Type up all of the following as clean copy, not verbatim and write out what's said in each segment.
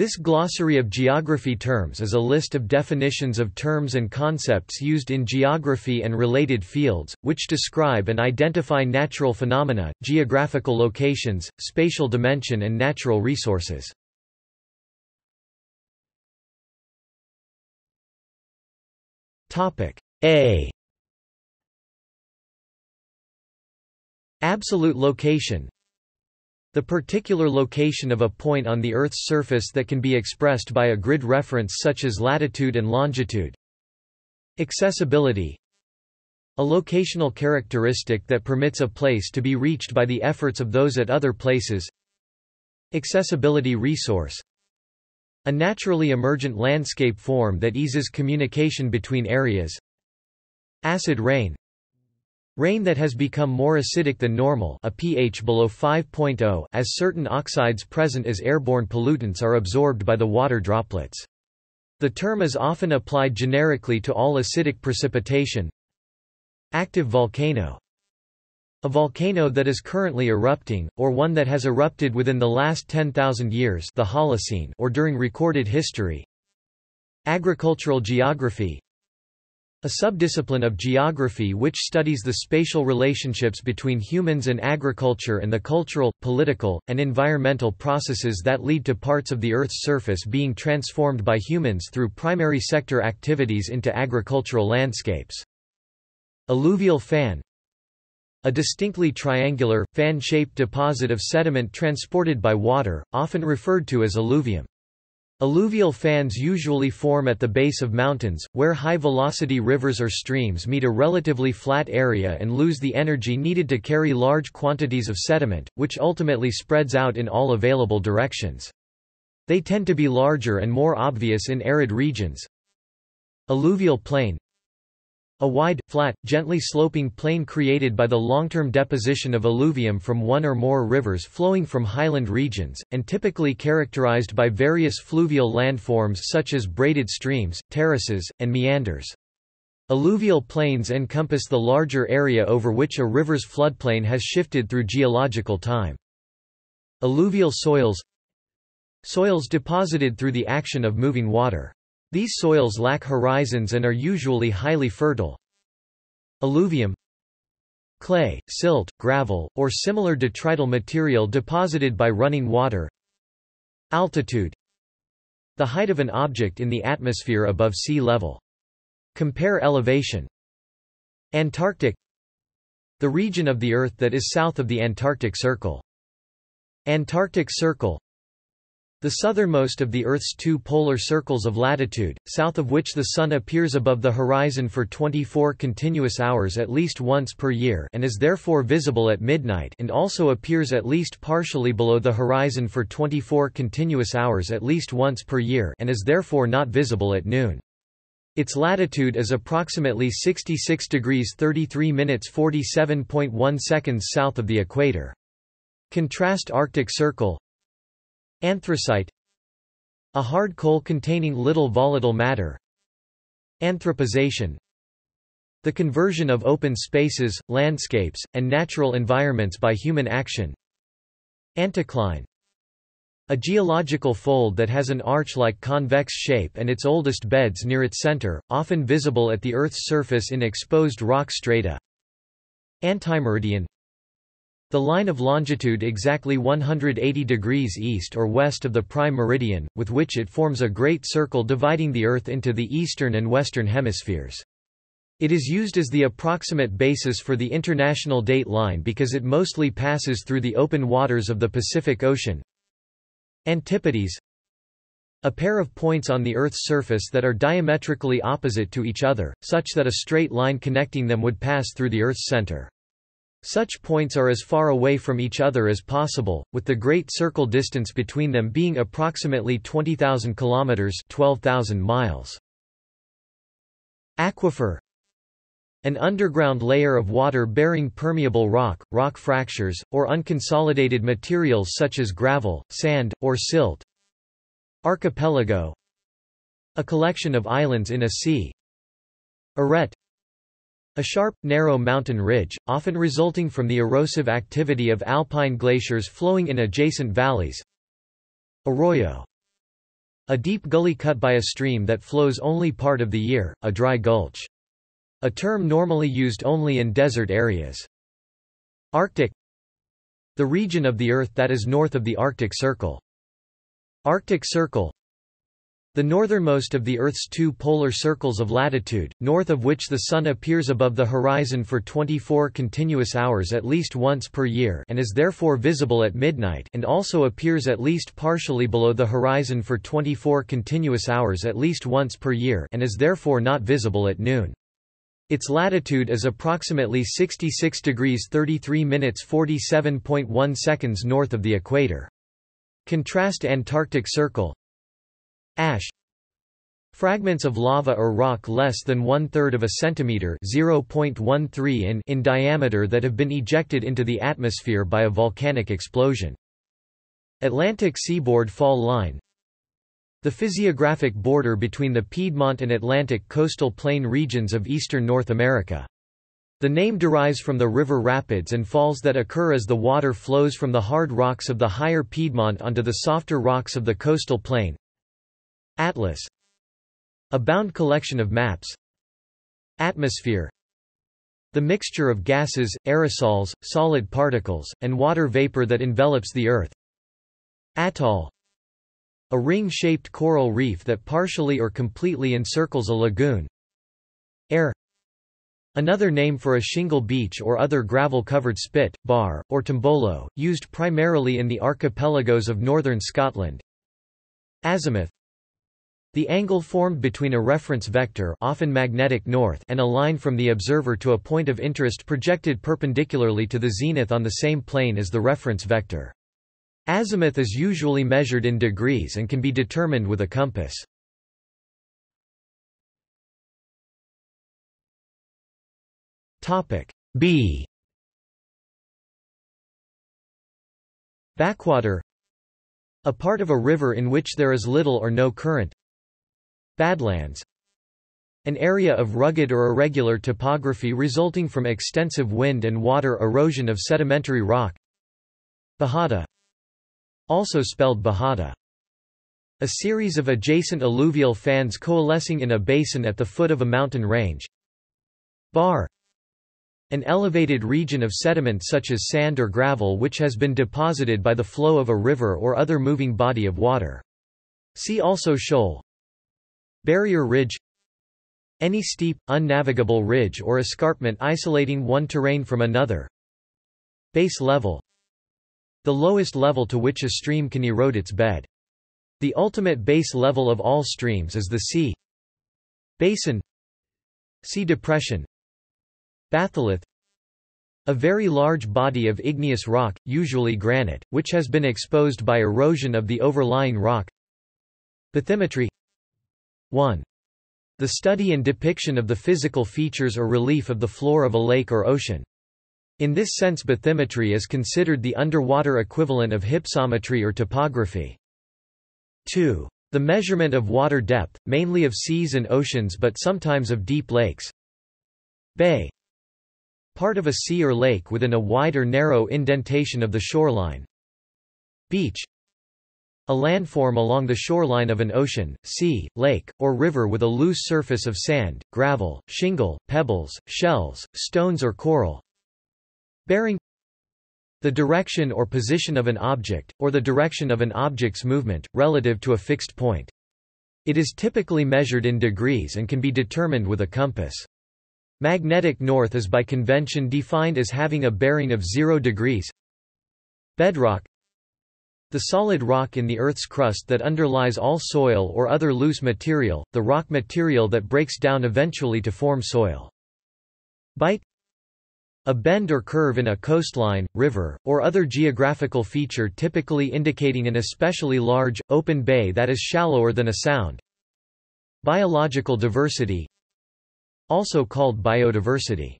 This glossary of geography terms is a list of definitions of terms and concepts used in geography and related fields, which describe and identify natural phenomena, geographical locations, spatial dimension and natural resources. A. Absolute location. The particular location of a point on the Earth's surface that can be expressed by a grid reference such as latitude and longitude. Accessibility. A locational characteristic that permits a place to be reached by the efforts of those at other places. Accessibility resource. A naturally emergent landscape form that eases communication between areas. Acid rain. Rain that has become more acidic than normal, a pH below 5.0, as certain oxides present as airborne pollutants are absorbed by the water droplets. The term is often applied generically to all acidic precipitation. Active volcano. A volcano that is currently erupting, or one that has erupted within the last 10,000 years, the Holocene, or during recorded history. Agricultural geography. A subdiscipline of geography which studies the spatial relationships between humans and agriculture and the cultural, political, and environmental processes that lead to parts of the Earth's surface being transformed by humans through primary sector activities into agricultural landscapes. Alluvial fan. A distinctly triangular, fan-shaped deposit of sediment transported by water, often referred to as alluvium. Alluvial fans usually form at the base of mountains, where high-velocity rivers or streams meet a relatively flat area and lose the energy needed to carry large quantities of sediment, which ultimately spreads out in all available directions. They tend to be larger and more obvious in arid regions. Alluvial plain. A wide, flat, gently sloping plain created by the long-term deposition of alluvium from one or more rivers flowing from highland regions, and typically characterized by various fluvial landforms such as braided streams, terraces, and meanders. Alluvial plains encompass the larger area over which a river's floodplain has shifted through geological time. Alluvial soils. Soils deposited through the action of moving water. These soils lack horizons and are usually highly fertile. Alluvium. Clay, silt, gravel, or similar detrital material deposited by running water. Altitude. The height of an object in the atmosphere above sea level. Compare elevation. Antarctic. The region of the Earth that is south of the Antarctic Circle. Antarctic Circle. The southernmost of the Earth's two polar circles of latitude, south of which the Sun appears above the horizon for 24 continuous hours at least once per year and is therefore visible at midnight, and also appears at least partially below the horizon for 24 continuous hours at least once per year and is therefore not visible at noon. Its latitude is approximately 66 degrees 33 minutes 47.1 seconds south of the equator. Contrast Arctic Circle. Anthracite. A hard coal containing little volatile matter. Anthropization. The conversion of open spaces, landscapes, and natural environments by human action. Anticline. A geological fold that has an arch-like convex shape and its oldest beds near its center, often visible at the Earth's surface in exposed rock strata. Antimeridian. The line of longitude exactly 180 degrees east or west of the prime meridian, with which it forms a great circle dividing the Earth into the eastern and western hemispheres. It is used as the approximate basis for the international date line because it mostly passes through the open waters of the Pacific Ocean. Antipodes. A pair of points on the Earth's surface that are diametrically opposite to each other, such that a straight line connecting them would pass through the Earth's center. Such points are as far away from each other as possible, with the great circle distance between them being approximately 20,000 kilometers (12,000 miles). Aquifer. An underground layer of water-bearing permeable rock, rock fractures, or unconsolidated materials such as gravel, sand, or silt. Archipelago. A collection of islands in a sea. Arete. A sharp, narrow mountain ridge, often resulting from the erosive activity of alpine glaciers flowing in adjacent valleys. Arroyo. A deep gully cut by a stream that flows only part of the year, a dry gulch. A term normally used only in desert areas. Arctic: the region of the Earth that is north of the Arctic Circle. Arctic Circle: the northernmost of the Earth's two polar circles of latitude, north of which the Sun appears above the horizon for 24 continuous hours at least once per year and is therefore visible at midnight, and also appears at least partially below the horizon for 24 continuous hours at least once per year and is therefore not visible at noon. Its latitude is approximately 66 degrees 33 minutes 47.1 seconds north of the equator. Contrast Antarctic Circle. Ash: fragments of lava or rock less than 1/3 of a centimeter (0.13 in) in diameter that have been ejected into the atmosphere by a volcanic explosion. Atlantic seaboard fall line: the physiographic border between the Piedmont and Atlantic coastal plain regions of eastern North America. The name derives from the river rapids and falls that occur as the water flows from the hard rocks of the higher Piedmont onto the softer rocks of the coastal plain. Atlas: a bound collection of maps. Atmosphere: the mixture of gases, aerosols, solid particles, and water vapor that envelops the Earth. Atoll: a ring-shaped coral reef that partially or completely encircles a lagoon. Air: another name for a shingle beach or other gravel-covered spit, bar, or tombolo, used primarily in the archipelagos of northern Scotland. Azimuth: the angle formed between a reference vector, often magnetic north, and a line from the observer to a point of interest projected perpendicularly to the zenith on the same plane as the reference vector. Azimuth is usually measured in degrees and can be determined with a compass. Topic B. Backwater: a part of a river in which there is little or no current. Badlands: an area of rugged or irregular topography resulting from extensive wind and water erosion of sedimentary rock. Bajada, also spelled Bajada: a series of adjacent alluvial fans coalescing in a basin at the foot of a mountain range. Bar: an elevated region of sediment such as sand or gravel which has been deposited by the flow of a river or other moving body of water. See also shoal. Barrier ridge: any steep, unnavigable ridge or escarpment isolating one terrain from another. Base level: the lowest level to which a stream can erode its bed. The ultimate base level of all streams is the sea. Basin. Sea depression. Batholith: a very large body of igneous rock, usually granite, which has been exposed by erosion of the overlying rock. Bathymetry. 1. The study and depiction of the physical features or relief of the floor of a lake or ocean. In this sense, bathymetry is considered the underwater equivalent of hypsometry or topography. 2. The measurement of water depth, mainly of seas and oceans but sometimes of deep lakes. Bay: part of a sea or lake within a wide or narrow indentation of the shoreline. Beach: a landform along the shoreline of an ocean, sea, lake, or river with a loose surface of sand, gravel, shingle, pebbles, shells, stones or coral. Bearing: the direction or position of an object, or the direction of an object's movement, relative to a fixed point. It is typically measured in degrees and can be determined with a compass. Magnetic north is by convention defined as having a bearing of 0 degrees. Bedrock: the solid rock in the Earth's crust that underlies all soil or other loose material, the rock material that breaks down eventually to form soil. Bight: a bend or curve in a coastline, river, or other geographical feature typically indicating an especially large, open bay that is shallower than a sound. Biological diversity, also called biodiversity: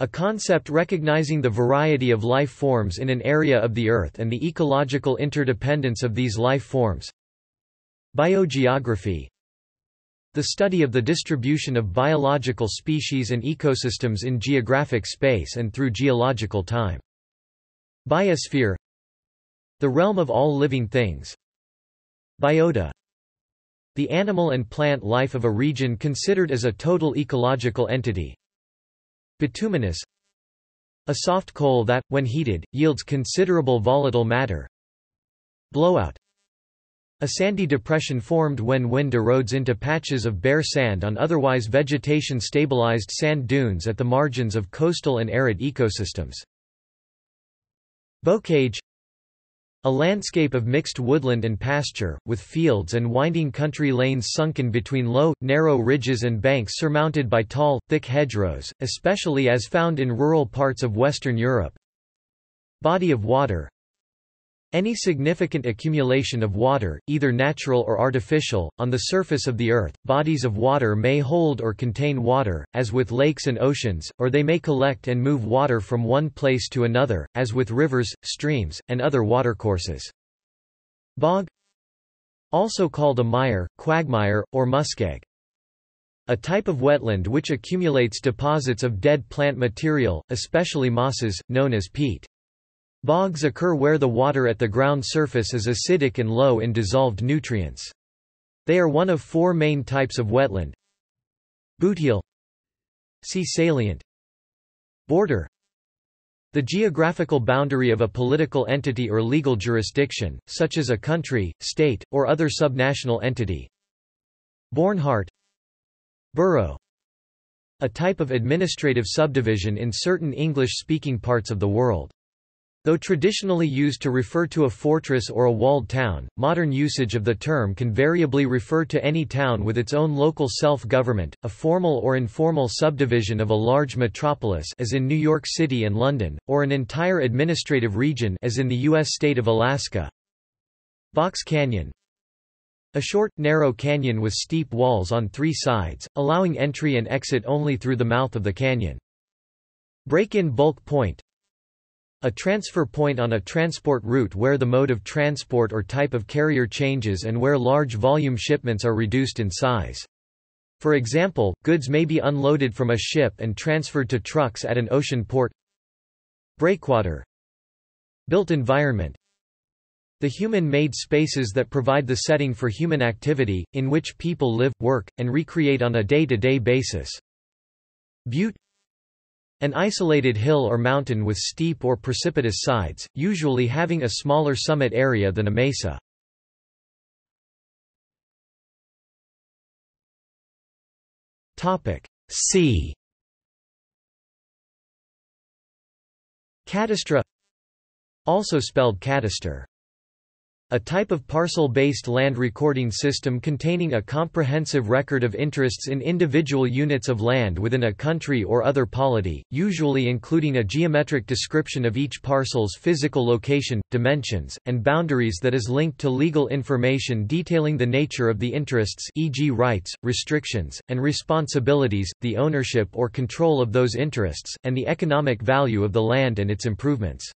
a concept recognizing the variety of life forms in an area of the Earth and the ecological interdependence of these life forms. Biogeography: the study of the distribution of biological species and ecosystems in geographic space and through geological time. Biosphere: the realm of all living things. Biota: The animal and plant life of a region considered as a total ecological entity. Bituminous. A soft coal that, when heated, yields considerable volatile matter. Blowout. A sandy depression formed when wind erodes into patches of bare sand on otherwise vegetation-stabilized sand dunes at the margins of coastal and arid ecosystems. Bocage. A landscape of mixed woodland and pasture, with fields and winding country lanes sunken between low, narrow ridges and banks surmounted by tall, thick hedgerows, especially as found in rural parts of Western Europe. Body of water. Any significant accumulation of water, either natural or artificial, on the surface of the earth. Bodies of water may hold or contain water, as with lakes and oceans, or they may collect and move water from one place to another, as with rivers, streams, and other watercourses. Bog, also called a mire, quagmire, or muskeg. A type of wetland which accumulates deposits of dead plant material, especially mosses, known as peat. Bogs occur where the water at the ground surface is acidic and low in dissolved nutrients. They are one of four main types of wetland. Bootheel. See salient. Border. The geographical boundary of a political entity or legal jurisdiction, such as a country, state, or other subnational entity. Bornhardt. Borough. A type of administrative subdivision in certain English-speaking parts of the world. Though traditionally used to refer to a fortress or a walled town, modern usage of the term can variably refer to any town with its own local self-government, a formal or informal subdivision of a large metropolis as in New York City and London, or an entire administrative region as in the U.S. state of Alaska. Box Canyon. A short, narrow canyon with steep walls on three sides, allowing entry and exit only through the mouth of the canyon. Break-in bulk point. A transfer point on a transport route where the mode of transport or type of carrier changes and where large volume shipments are reduced in size. For example, goods may be unloaded from a ship and transferred to trucks at an ocean port. Breakwater. Built environment. The human-made spaces that provide the setting for human activity, in which people live, work, and recreate on a day-to-day basis. Butte. An isolated hill or mountain with steep or precipitous sides, usually having a smaller summit area than a mesa. Sea. Cadastra, also spelled cadastre. A type of parcel-based land recording system containing a comprehensive record of interests in individual units of land within a country or other polity, usually including a geometric description of each parcel's physical location, dimensions, and boundaries that is linked to legal information detailing the nature of the interests, e.g. rights, restrictions, and responsibilities, the ownership or control of those interests, and the economic value of the land and its improvements.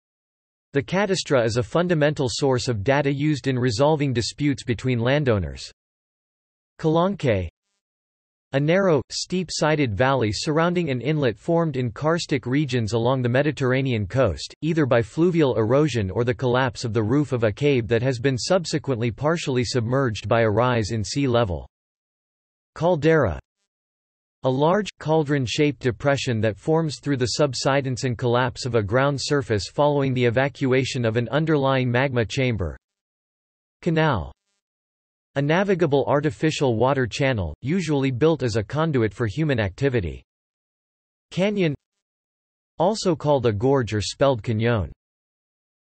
The cadastre is a fundamental source of data used in resolving disputes between landowners. Kalanke. A narrow, steep-sided valley surrounding an inlet formed in karstic regions along the Mediterranean coast, either by fluvial erosion or the collapse of the roof of a cave that has been subsequently partially submerged by a rise in sea level. Caldera. A large, cauldron-shaped depression that forms through the subsidence and collapse of a ground surface following the evacuation of an underlying magma chamber. Canal. A navigable artificial water channel, usually built as a conduit for human activity. Canyon, also called a gorge or spelled cañón.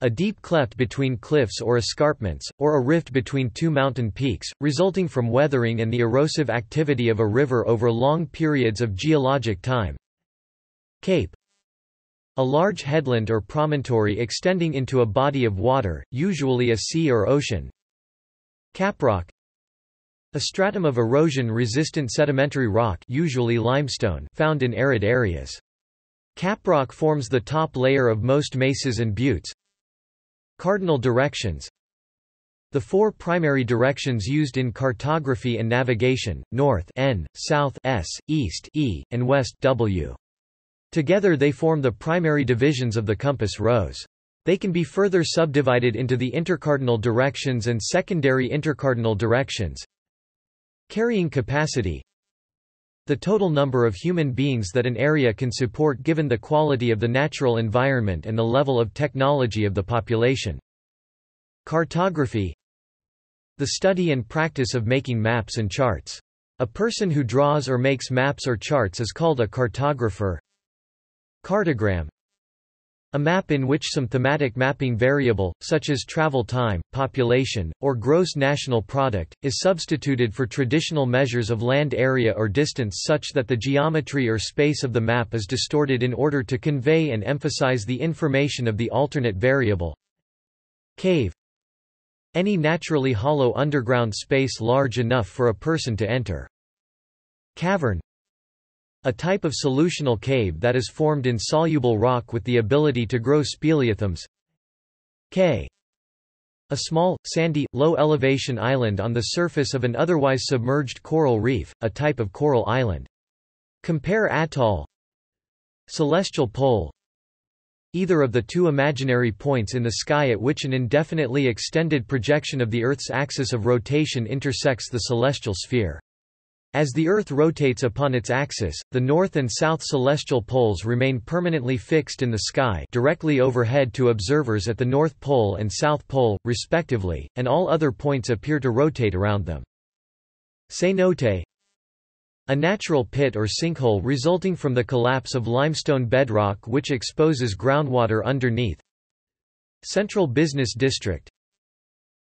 A deep cleft between cliffs or escarpments, or a rift between two mountain peaks, resulting from weathering and the erosive activity of a river over long periods of geologic time. Cape. A large headland or promontory extending into a body of water, usually a sea or ocean. Caprock. A stratum of erosion-resistant sedimentary rock, usually limestone, found in arid areas. Caprock forms the top layer of most mesas and buttes. Cardinal directions. The four primary directions used in cartography and navigation, north N, south S, east E, and west W. Together they form the primary divisions of the compass rose. They can be further subdivided into the intercardinal directions and secondary intercardinal directions. Carrying capacity: the total number of human beings that an area can support given the quality of the natural environment and the level of technology of the population. Cartography: the study and practice of making maps and charts. A person who draws or makes maps or charts is called a cartographer. Cartogram: a map in which some thematic mapping variable, such as travel time, population, or gross national product, is substituted for traditional measures of land area or distance such that the geometry or space of the map is distorted in order to convey and emphasize the information of the alternate variable. Cave: any naturally hollow underground space large enough for a person to enter. Cavern: a type of solutional cave that is formed in soluble rock with the ability to grow speleothems. K: a small, sandy, low-elevation island on the surface of an otherwise submerged coral reef, a type of coral island. Compare atoll. Celestial pole: either of the two imaginary points in the sky at which an indefinitely extended projection of the Earth's axis of rotation intersects the celestial sphere. As the Earth rotates upon its axis, the north and south celestial poles remain permanently fixed in the sky directly overhead to observers at the North Pole and South Pole, respectively, and all other points appear to rotate around them. Cenote: a natural pit or sinkhole resulting from the collapse of limestone bedrock which exposes groundwater underneath. Central business district: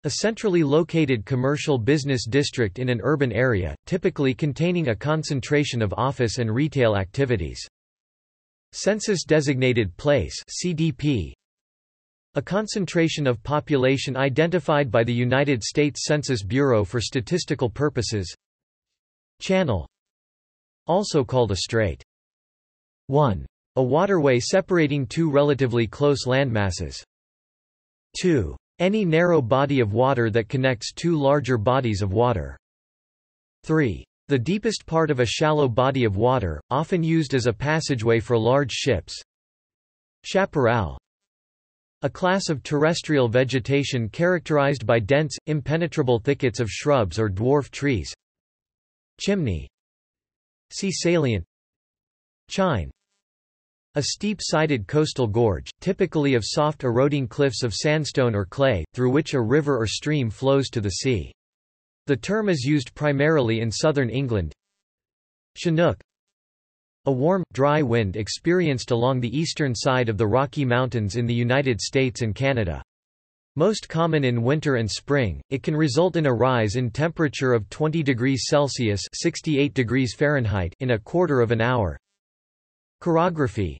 a centrally located commercial business district in an urban area, typically containing a concentration of office and retail activities. Census-designated place (CDP): a concentration of population identified by the United States Census Bureau for statistical purposes. Channel: also called a strait. 1. A waterway separating two relatively close landmasses. 2. Any narrow body of water that connects two larger bodies of water. 3. The deepest part of a shallow body of water, often used as a passageway for large ships. Chaparral: a class of terrestrial vegetation characterized by dense, impenetrable thickets of shrubs or dwarf trees. Chimney: sea salient. Chine: a steep-sided coastal gorge, typically of soft eroding cliffs of sandstone or clay, through which a river or stream flows to the sea. The term is used primarily in southern England. Chinook: a warm, dry wind experienced along the eastern side of the Rocky Mountains in the United States and Canada. Most common in winter and spring, it can result in a rise in temperature of 20 degrees Celsius (68 degrees Fahrenheit) in a quarter of an hour. Chirography: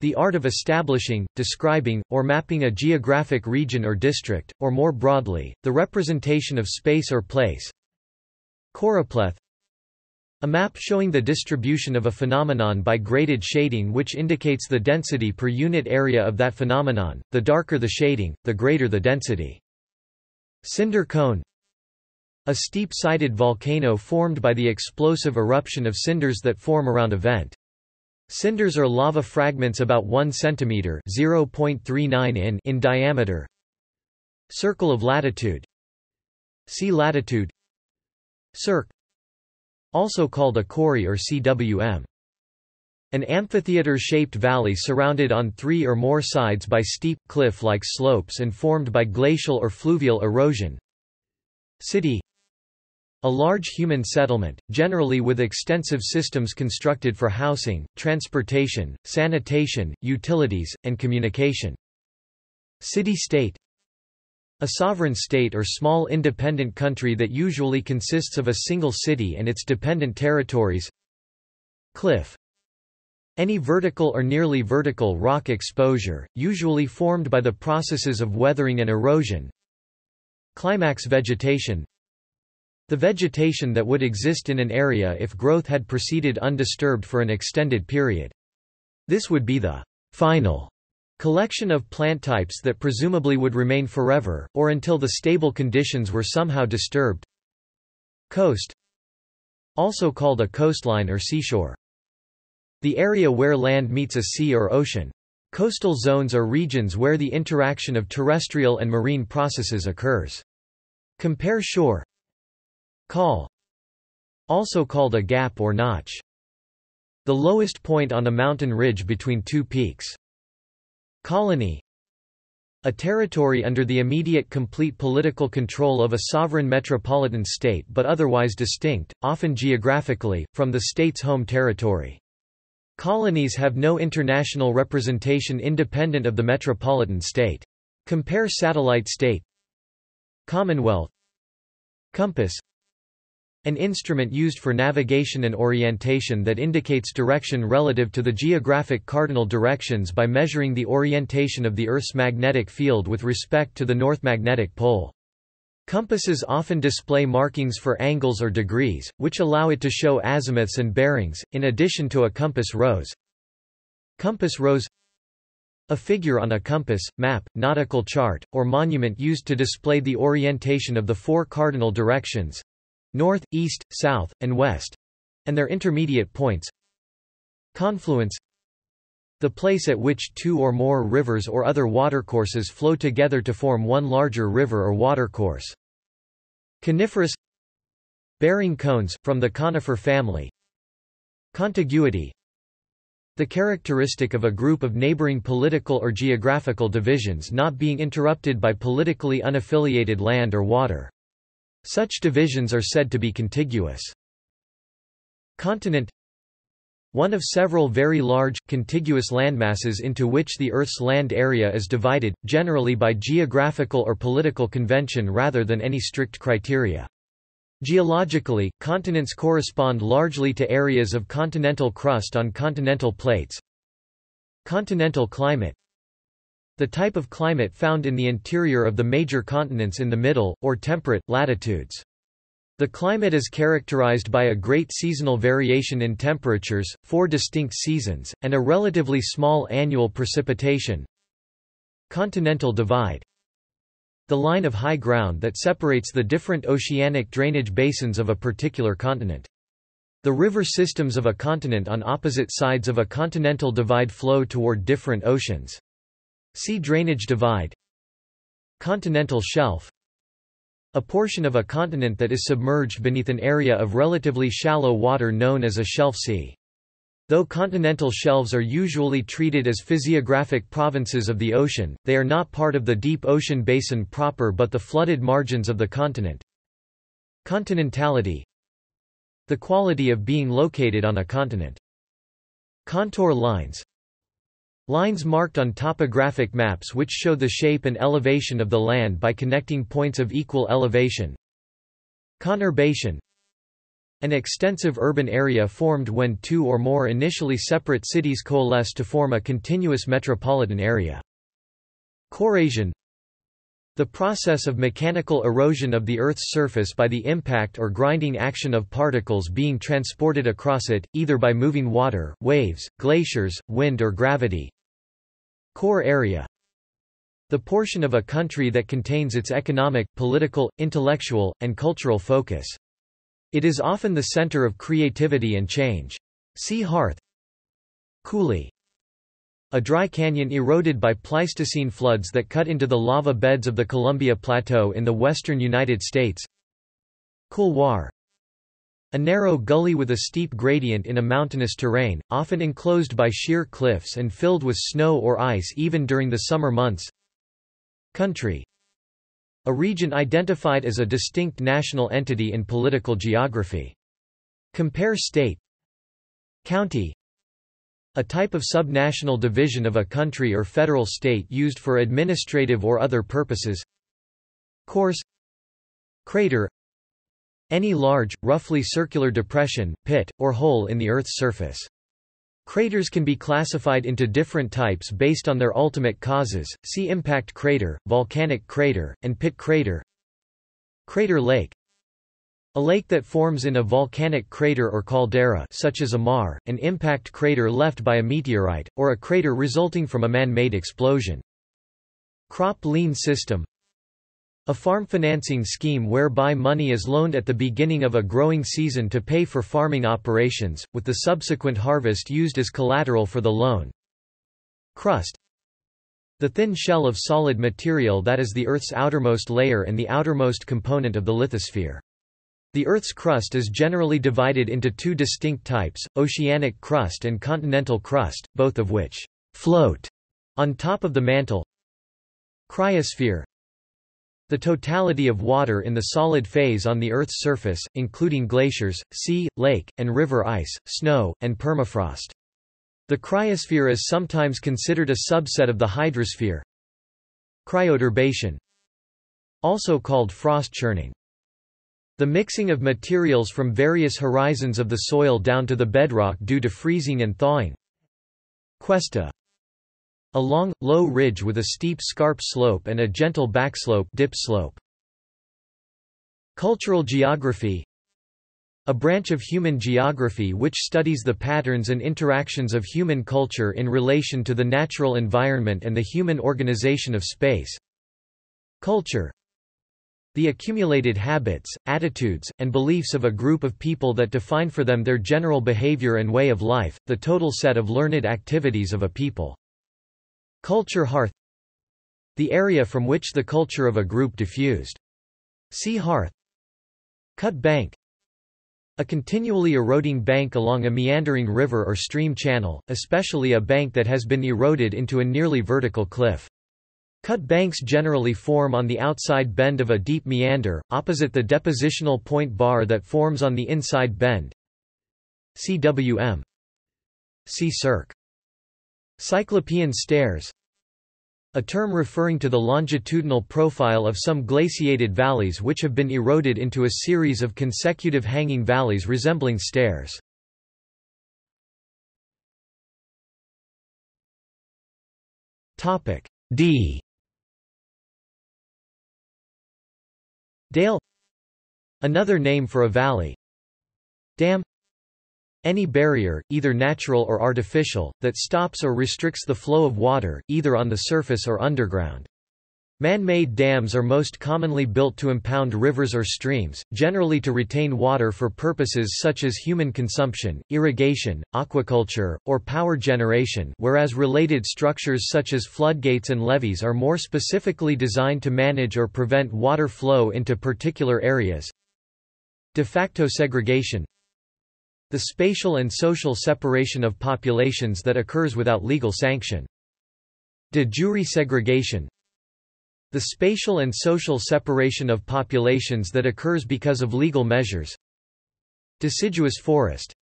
the art of establishing, describing, or mapping a geographic region or district, or more broadly, the representation of space or place. Choropleth: a map showing the distribution of a phenomenon by graded shading which indicates the density per unit area of that phenomenon. The darker the shading, the greater the density. Cinder cone: a steep-sided volcano formed by the explosive eruption of cinders that form around a vent. Cinders are lava fragments about 1 cm (0.39 in) in diameter. Circle of latitude. Sea latitude. Cirque, also called a quarry or CWM. An amphitheater-shaped valley surrounded on three or more sides by steep, cliff-like slopes and formed by glacial or fluvial erosion. City: a large human settlement, generally with extensive systems constructed for housing, transportation, sanitation, utilities, and communication. City-state: a sovereign state or small independent country that usually consists of a single city and its dependent territories. Cliff: any vertical or nearly vertical rock exposure, usually formed by the processes of weathering and erosion. Climax vegetation: the vegetation that would exist in an area if growth had proceeded undisturbed for an extended period. This would be the final collection of plant types that presumably would remain forever, or until the stable conditions were somehow disturbed. Coast, also called a coastline or seashore: the area where land meets a sea or ocean. Coastal zones are regions where the interaction of terrestrial and marine processes occurs. Compare shore. Call: also called a gap or notch. The lowest point on a mountain ridge between two peaks. Colony. A territory under the immediate complete political control of a sovereign metropolitan state but otherwise distinct, often geographically, from the state's home territory. Colonies have no international representation independent of the metropolitan state. Compare satellite state. Commonwealth. Compass. An instrument used for navigation and orientation that indicates direction relative to the geographic cardinal directions by measuring the orientation of the Earth's magnetic field with respect to the North Magnetic Pole. Compasses often display markings for angles or degrees, which allow it to show azimuths and bearings, in addition to a compass rose. Compass rose. A figure on a compass, map, nautical chart, or monument used to display the orientation of the four cardinal directions. North, east, south, and west, and their intermediate points. Confluence. The place at which two or more rivers or other watercourses flow together to form one larger river or watercourse. Coniferous. Bearing cones, from the conifer family. Contiguity. The characteristic of a group of neighboring political or geographical divisions not being interrupted by politically unaffiliated land or water. Such divisions are said to be contiguous. Continent. One of several very large, contiguous landmasses into which the Earth's land area is divided, generally by geographical or political convention rather than any strict criteria. Geologically, continents correspond largely to areas of continental crust on continental plates. Continental climate. The type of climate found in the interior of the major continents in the middle, or temperate, latitudes. The climate is characterized by a great seasonal variation in temperatures, 4 distinct seasons, and a relatively small annual precipitation. Continental divide. The line of high ground that separates the different oceanic drainage basins of a particular continent. The river systems of a continent on opposite sides of a continental divide flow toward different oceans. See drainage divide. Continental shelf. A portion of a continent that is submerged beneath an area of relatively shallow water known as a shelf sea. Though continental shelves are usually treated as physiographic provinces of the ocean, they are not part of the deep ocean basin proper but the flooded margins of the continent. Continentality. The quality of being located on a continent. Contour lines. Lines marked on topographic maps which show the shape and elevation of the land by connecting points of equal elevation. Conurbation. An extensive urban area formed when two or more initially separate cities coalesce to form a continuous metropolitan area. Corrosion. The process of mechanical erosion of the Earth's surface by the impact or grinding action of particles being transported across it, either by moving water, waves, glaciers, wind or gravity. Core area. The portion of a country that contains its economic, political, intellectual, and cultural focus. It is often the center of creativity and change. See hearth. Coulee. A dry canyon eroded by Pleistocene floods that cut into the lava beds of the Columbia Plateau in the western United States. Couloir. A narrow gully with a steep gradient in a mountainous terrain, often enclosed by sheer cliffs and filled with snow or ice even during the summer months. Country. A region identified as a distinct national entity in political geography. Compare state. County. A type of subnational division of a country or federal state used for administrative or other purposes. Course. Crater. Any large, roughly circular depression, pit, or hole in the Earth's surface. Craters can be classified into different types based on their ultimate causes, see impact crater, volcanic crater, and pit crater. Crater lake. A lake that forms in a volcanic crater or caldera such as a mare, an impact crater left by a meteorite, or a crater resulting from a man-made explosion. Crop loan system. A farm financing scheme whereby money is loaned at the beginning of a growing season to pay for farming operations, with the subsequent harvest used as collateral for the loan. Crust. The thin shell of solid material that is the Earth's outermost layer and the outermost component of the lithosphere. The Earth's crust is generally divided into two distinct types, oceanic crust and continental crust, both of which float on top of the mantle. Cryosphere: the totality of water in the solid phase on the Earth's surface, including glaciers, sea, lake, and river ice, snow, and permafrost. The cryosphere is sometimes considered a subset of the hydrosphere. Cryoturbation, also called frost churning: the mixing of materials from various horizons of the soil down to the bedrock due to freezing and thawing. Cuesta: a long, low ridge with a steep scarp slope and a gentle backslope, dip slope. Cultural geography: a branch of human geography which studies the patterns and interactions of human culture in relation to the natural environment and the human organization of space. Culture: the accumulated habits, attitudes, and beliefs of a group of people that define for them their general behavior and way of life, the total set of learned activities of a people. Culture hearth: the area from which the culture of a group diffused. See hearth. Cut bank: a continually eroding bank along a meandering river or stream channel, especially a bank that has been eroded into a nearly vertical cliff. Cut banks generally form on the outside bend of a deep meander, opposite the depositional point bar that forms on the inside bend. CWM. See cirque. Cyclopean stairs: a term referring to the longitudinal profile of some glaciated valleys which have been eroded into a series of consecutive hanging valleys resembling stairs. D. Dale: another name for a valley. Dam: any barrier, either natural or artificial, that stops or restricts the flow of water, either on the surface or underground. Man-made dams are most commonly built to impound rivers or streams, generally to retain water for purposes such as human consumption, irrigation, aquaculture, or power generation, whereas related structures such as floodgates and levees are more specifically designed to manage or prevent water flow into particular areas. De facto segregation: the spatial and social separation of populations that occurs without legal sanction. De jure segregation: the spatial and social separation of populations that occurs because of legal measures. Deciduous forest: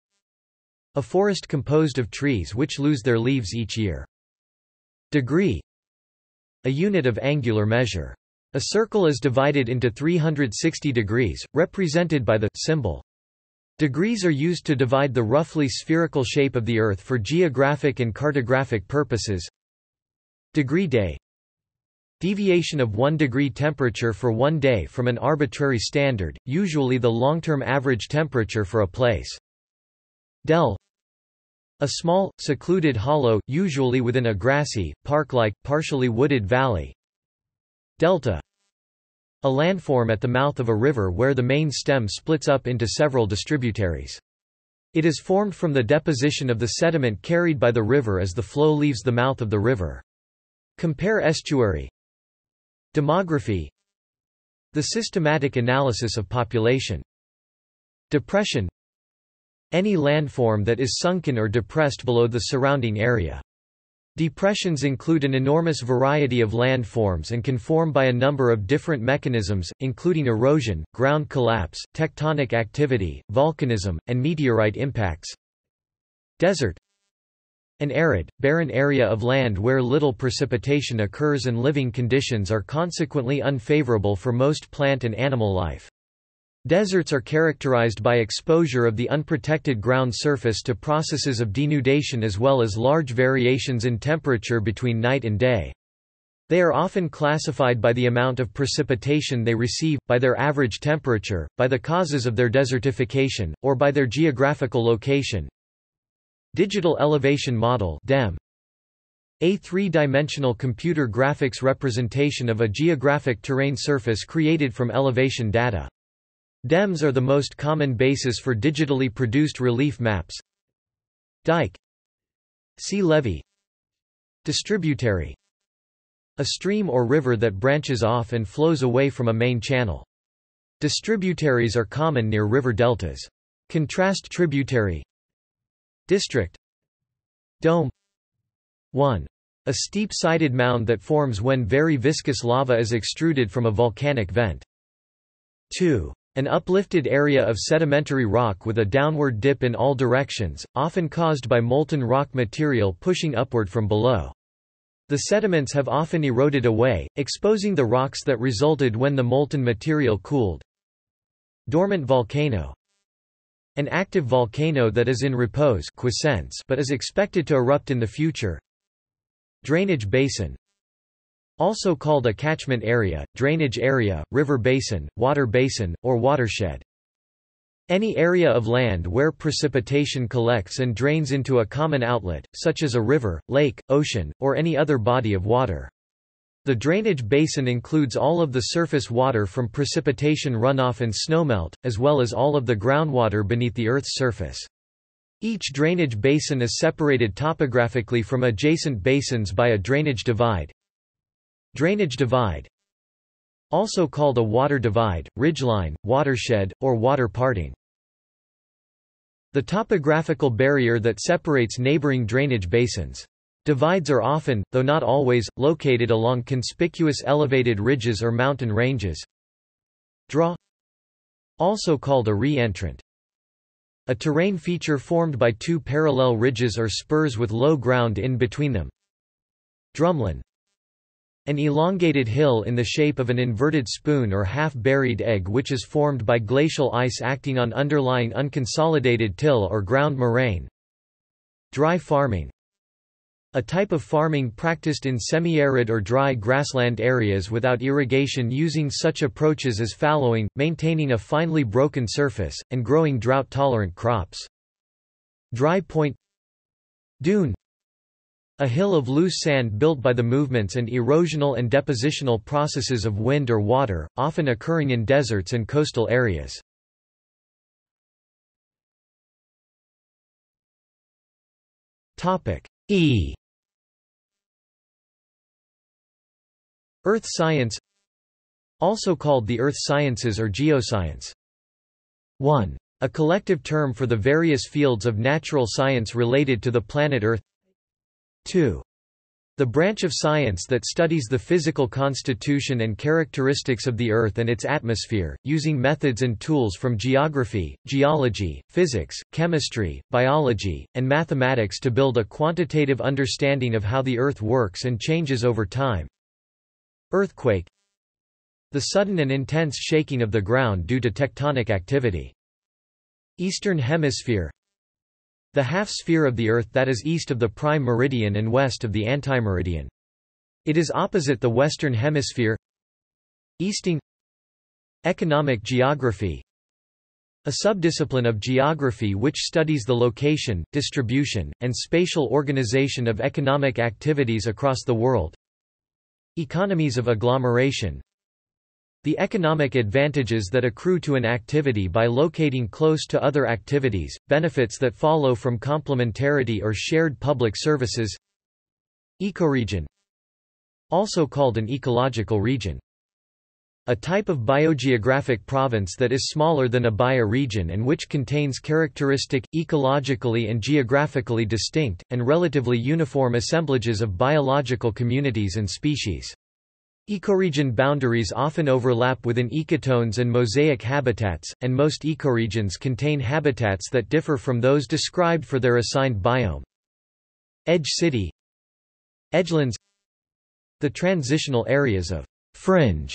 a forest composed of trees which lose their leaves each year. Degree: a unit of angular measure. A circle is divided into 360 degrees, represented by the symbol. Degrees are used to divide the roughly spherical shape of the Earth for geographic and cartographic purposes. Degree day: deviation of 1 degree temperature for one day from an arbitrary standard, usually the long-term average temperature for a place. Dell: a small, secluded hollow, usually within a grassy, park-like, partially wooded valley. Delta: a landform at the mouth of a river where the main stem splits up into several distributaries. It is formed from the deposition of the sediment carried by the river as the flow leaves the mouth of the river. Compare estuary. Demography: the systematic analysis of population. Depression: any landform that is sunken or depressed below the surrounding area. Depressions include an enormous variety of landforms and can form by a number of different mechanisms, including erosion, ground collapse, tectonic activity, volcanism, and meteorite impacts. Desert: an arid, barren area of land where little precipitation occurs and living conditions are consequently unfavorable for most plant and animal life. Deserts are characterized by exposure of the unprotected ground surface to processes of denudation as well as large variations in temperature between night and day. They are often classified by the amount of precipitation they receive, by their average temperature, by the causes of their desertification, or by their geographical location. Digital Elevation Model (DEM): a three-dimensional computer graphics representation of a geographic terrain surface created from elevation data. DEMs are the most common basis for digitally produced relief maps. Dike: sea levee. Distributary: a stream or river that branches off and flows away from a main channel. Distributaries are common near river deltas. Contrast tributary. District. Dome. 1. A steep-sided mound that forms when very viscous lava is extruded from a volcanic vent. 2. An uplifted area of sedimentary rock with a downward dip in all directions, often caused by molten rock material pushing upward from below. The sediments have often eroded away, exposing the rocks that resulted when the molten material cooled. Dormant volcano. An active volcano that is in repose but is expected to erupt in the future. Drainage basin. Also called a catchment area, drainage area, river basin, water basin, or watershed. Any area of land where precipitation collects and drains into a common outlet, such as a river, lake, ocean, or any other body of water. The drainage basin includes all of the surface water from precipitation runoff and snowmelt, as well as all of the groundwater beneath the Earth's surface. Each drainage basin is separated topographically from adjacent basins by a drainage divide. Drainage divide. Also called a water divide, ridgeline, watershed, or water parting. The topographical barrier that separates neighboring drainage basins. Divides are often, though not always, located along conspicuous elevated ridges or mountain ranges. Draw. Also called a re-entrant. A terrain feature formed by two parallel ridges or spurs with low ground in between them. Drumlin. An elongated hill in the shape of an inverted spoon or half-buried egg which is formed by glacial ice acting on underlying unconsolidated till or ground moraine. Dry farming. A type of farming practiced in semi-arid or dry grassland areas without irrigation using such approaches as fallowing, maintaining a finely broken surface, and growing drought-tolerant crops. Dry point. Dune. A hill of loose sand built by the movements and erosional and depositional processes of wind or water, often occurring in deserts and coastal areas. E. Earth science. Also called the earth sciences or geoscience. 1. A collective term for the various fields of natural science related to the planet Earth. 2. The branch of science that studies the physical constitution and characteristics of the Earth and its atmosphere, using methods and tools from geography, geology, physics, chemistry, biology, and mathematics to build a quantitative understanding of how the Earth works and changes over time. Earthquake. The sudden and intense shaking of the ground due to tectonic activity. Eastern Hemisphere. The half-sphere of the Earth that is east of the prime meridian and west of the antimeridian. It is opposite the western hemisphere. Easting. Economic geography. A subdiscipline of geography which studies the location, distribution, and spatial organization of economic activities across the world. Economies of agglomeration. The economic advantages that accrue to an activity by locating close to other activities, benefits that follow from complementarity or shared public services. Ecoregion. Also called an ecological region. A type of biogeographic province that is smaller than a bioregion and which contains characteristic, ecologically and geographically distinct, and relatively uniform assemblages of biological communities and species. Ecoregion boundaries often overlap within ecotones and mosaic habitats, and most ecoregions contain habitats that differ from those described for their assigned biome. Edge city. Edgelands. The transitional areas of fringe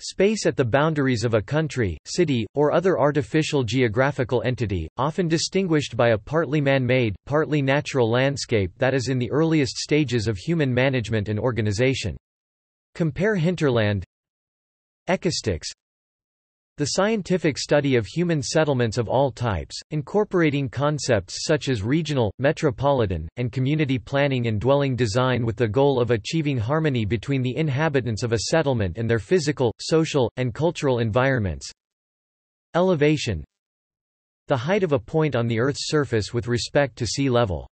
space at the boundaries of a country, city, or other artificial geographical entity, often distinguished by a partly man-made, partly natural landscape that is in the earliest stages of human management and organization. Compare hinterland. Ecostics. The scientific study of human settlements of all types, incorporating concepts such as regional, metropolitan, and community planning and dwelling design with the goal of achieving harmony between the inhabitants of a settlement and their physical, social, and cultural environments. Elevation. The height of a point on the Earth's surface with respect to sea level.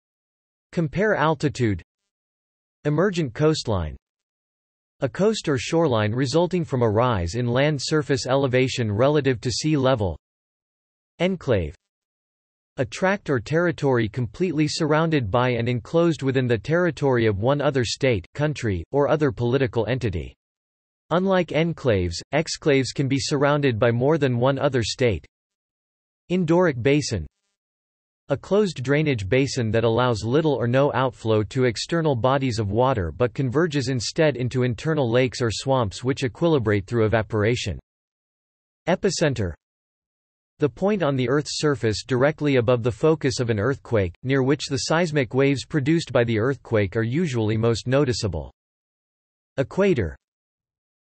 Compare altitude. Emergent coastline. A coast or shoreline resulting from a rise in land surface elevation relative to sea level. Enclave. A tract or territory completely surrounded by and enclosed within the territory of one other state, country, or other political entity. Unlike enclaves, exclaves can be surrounded by more than one other state. Endoric basin. A closed drainage basin that allows little or no outflow to external bodies of water but converges instead into internal lakes or swamps which equilibrate through evaporation. Epicenter. The point on the Earth's surface directly above the focus of an earthquake, near which the seismic waves produced by the earthquake are usually most noticeable. Equator.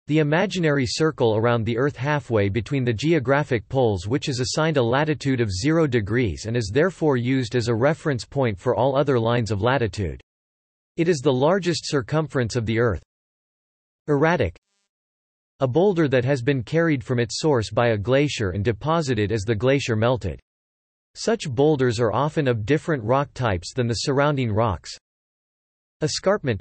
The imaginary circle around the Earth halfway between the geographic poles, which is assigned a latitude of 0 degrees and is therefore used as a reference point for all other lines of latitude. It is the largest circumference of the Earth. Erratic. A boulder that has been carried from its source by a glacier and deposited as the glacier melted. Such boulders are often of different rock types than the surrounding rocks. Escarpment.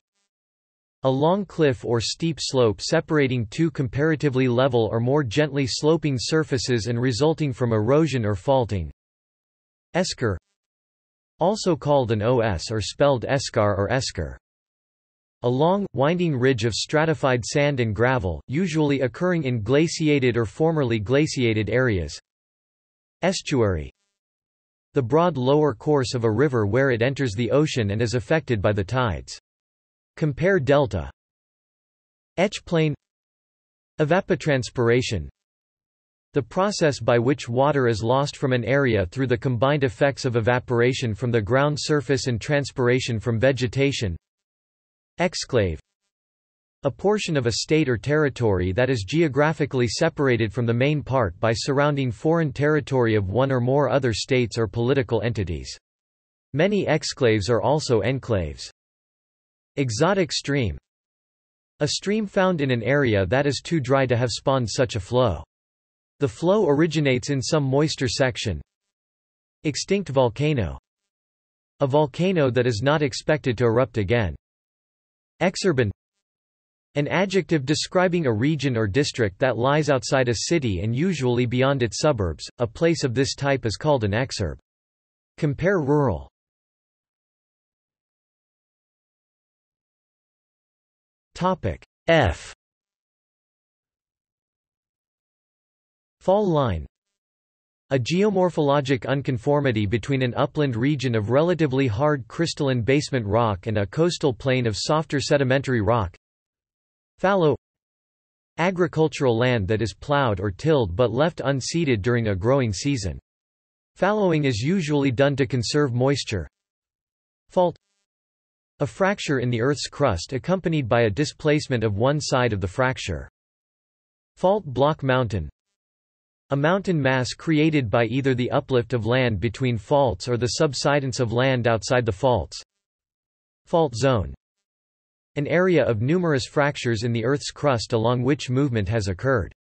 A long cliff or steep slope separating two comparatively level or more gently sloping surfaces and resulting from erosion or faulting. Esker. Also called an os or spelled eskar or esker. A long, winding ridge of stratified sand and gravel, usually occurring in glaciated or formerly glaciated areas. Estuary. The broad lower course of a river where it enters the ocean and is affected by the tides. Compare delta. Etchplain. Evapotranspiration. The process by which water is lost from an area through the combined effects of evaporation from the ground surface and transpiration from vegetation. Exclave. A portion of a state or territory that is geographically separated from the main part by surrounding foreign territory of one or more other states or political entities. Many exclaves are also enclaves. Exotic stream. A stream found in an area that is too dry to have spawned such a flow. The flow originates in some moister section. Extinct volcano. A volcano that is not expected to erupt again. Exurban. An adjective describing a region or district that lies outside a city and usually beyond its suburbs. A place of this type is called an exurb. Compare rural. Topic F. Fall line. A geomorphologic unconformity between an upland region of relatively hard crystalline basement rock and a coastal plain of softer sedimentary rock. Fallow. Agricultural land that is plowed or tilled but left unseeded during a growing season. Fallowing is usually done to conserve moisture. Fault. A fracture in the Earth's crust accompanied by a displacement of one side of the fracture. Fault block mountain. A mountain mass created by either the uplift of land between faults or the subsidence of land outside the faults. Fault zone. An area of numerous fractures in the Earth's crust along which movement has occurred.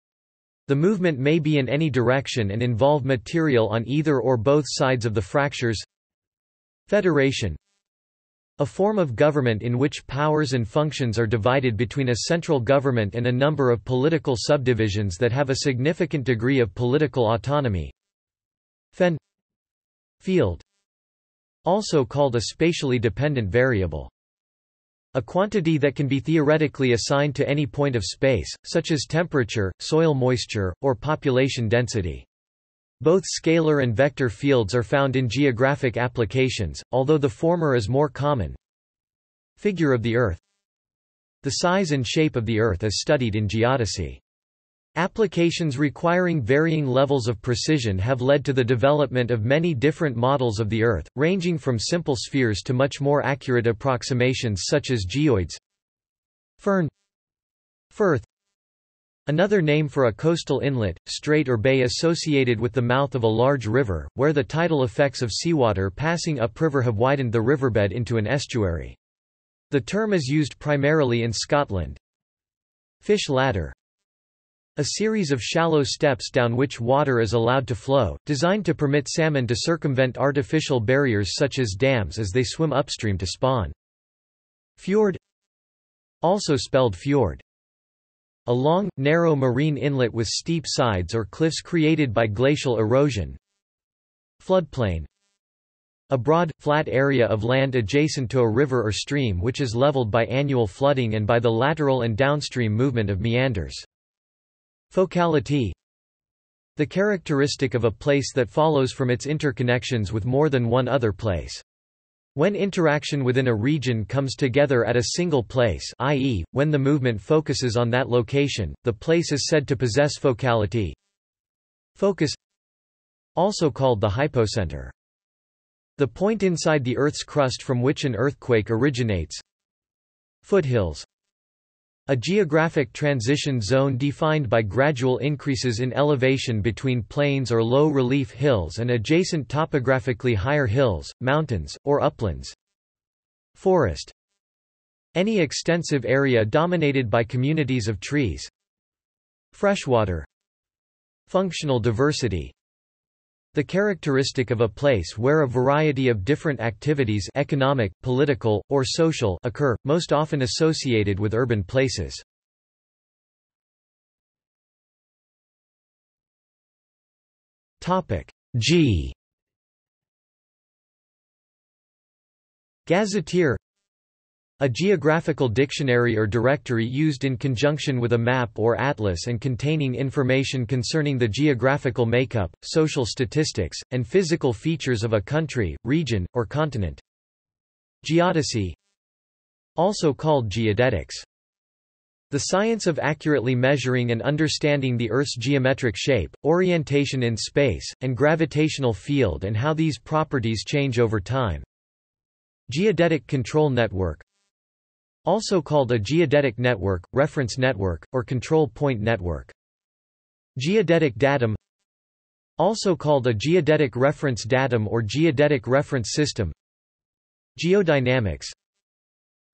The movement may be in any direction and involve material on either or both sides of the fractures. Federation. A form of government in which powers and functions are divided between a central government and a number of political subdivisions that have a significant degree of political autonomy. Fen. Field. Also called a spatially dependent variable. A quantity that can be theoretically assigned to any point of space, such as temperature, soil moisture, or population density. Both scalar and vector fields are found in geographic applications, although the former is more common. Figure of the Earth. The size and shape of the Earth is studied in geodesy. Applications requiring varying levels of precision have led to the development of many different models of the Earth, ranging from simple spheres to much more accurate approximations such as geoids. Fern. Firth. Another name for a coastal inlet, strait or bay associated with the mouth of a large river, where the tidal effects of seawater passing upriver have widened the riverbed into an estuary. The term is used primarily in Scotland. Fish ladder. A series of shallow steps down which water is allowed to flow, designed to permit salmon to circumvent artificial barriers such as dams as they swim upstream to spawn. Fjord. Also spelled fjord. A long, narrow marine inlet with steep sides or cliffs created by glacial erosion. Floodplain. A broad, flat area of land adjacent to a river or stream which is leveled by annual flooding and by the lateral and downstream movement of meanders. Focality. The characteristic of a place that follows from its interconnections with more than one other place. When interaction within a region comes together at a single place, i.e., when the movement focuses on that location, the place is said to possess focality. Focus, also called the hypocenter. The point inside the Earth's crust from which an earthquake originates. Foothills. A geographic transition zone defined by gradual increases in elevation between plains or low-relief hills and adjacent topographically higher hills, mountains, or uplands. Forest. Any extensive area dominated by communities of trees. Freshwater. Functional diversity. The characteristic of a place where a variety of different activities, economic, political, or social, occur, most often associated with urban places. Topic G. Gazetteer. A geographical dictionary or directory used in conjunction with a map or atlas and containing information concerning the geographical makeup, social statistics, and physical features of a country, region, or continent. Geodesy, also called geodetics. The science of accurately measuring and understanding the Earth's geometric shape, orientation in space, and gravitational field and how these properties change over time. Geodetic control network, also called a geodetic network, reference network, or control point network. Geodetic datum, also called a geodetic reference datum or geodetic reference system. Geodynamics,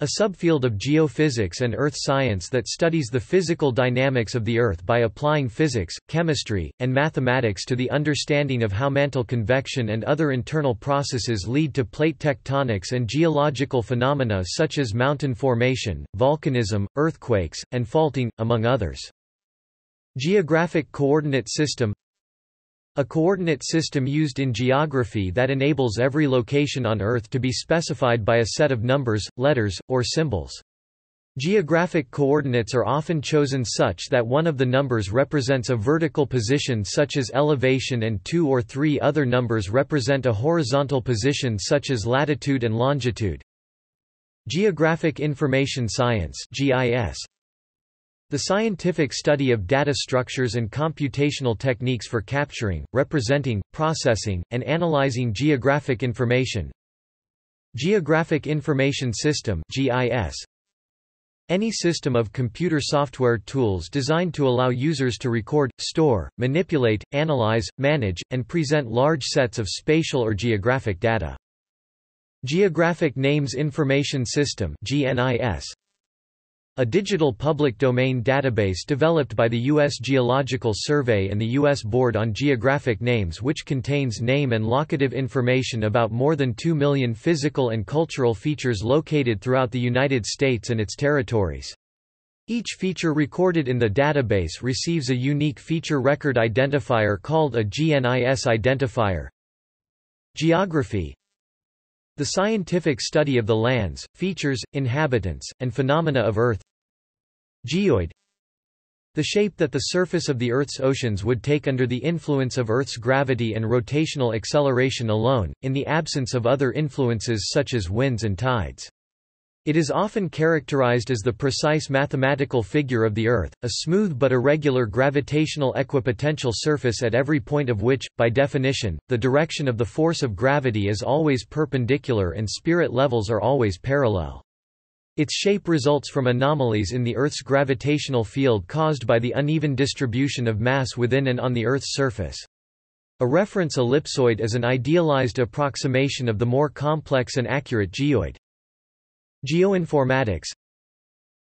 a subfield of geophysics and earth science that studies the physical dynamics of the Earth by applying physics, chemistry, and mathematics to the understanding of how mantle convection and other internal processes lead to plate tectonics and geological phenomena such as mountain formation, volcanism, earthquakes, and faulting, among others. Geographic coordinate system, a coordinate system used in geography that enables every location on Earth to be specified by a set of numbers, letters, or symbols. Geographic coordinates are often chosen such that one of the numbers represents a vertical position such as elevation and 2 or 3 other numbers represent a horizontal position such as latitude and longitude. Geographic information science (GIS). The scientific study of data structures and computational techniques for capturing, representing, processing, and analyzing geographic information. Geographic Information System (GIS). Any system of computer software tools designed to allow users to record, store, manipulate, analyze, manage, and present large sets of spatial or geographic data. Geographic Names Information System (GNIS). A digital public domain database developed by the U.S. Geological Survey and the U.S. Board on Geographic Names, which contains name and locative information about more than 2 million physical and cultural features located throughout the United States and its territories. Each feature recorded in the database receives a unique feature record identifier called a GNIS identifier. Geography, the scientific study of the lands, features, inhabitants, and phenomena of Earth. Geoid, the shape that the surface of the Earth's oceans would take under the influence of Earth's gravity and rotational acceleration alone, in the absence of other influences such as winds and tides. It is often characterized as the precise mathematical figure of the Earth, a smooth but irregular gravitational equipotential surface at every point of which, by definition, the direction of the force of gravity is always perpendicular and spirit levels are always parallel. Its shape results from anomalies in the Earth's gravitational field caused by the uneven distribution of mass within and on the Earth's surface. A reference ellipsoid is an idealized approximation of the more complex and accurate geoid. Geoinformatics,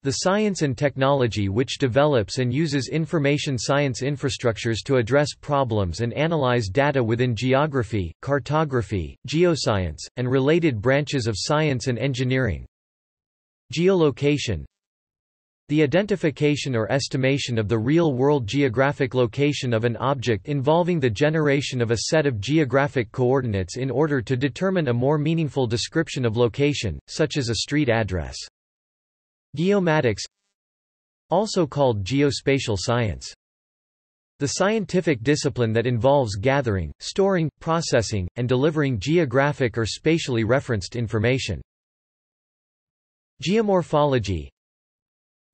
the science and technology which develops and uses information science infrastructures to address problems and analyze data within geography, cartography, geoscience, and related branches of science and engineering. Geolocation, The identification or estimation of the real-world geographic location of an object involving the generation of a set of geographic coordinates in order to determine a more meaningful description of location, such as a street address. Geomatics, also called geospatial science. The scientific discipline that involves gathering, storing, processing, and delivering geographic or spatially referenced information. Geomorphology.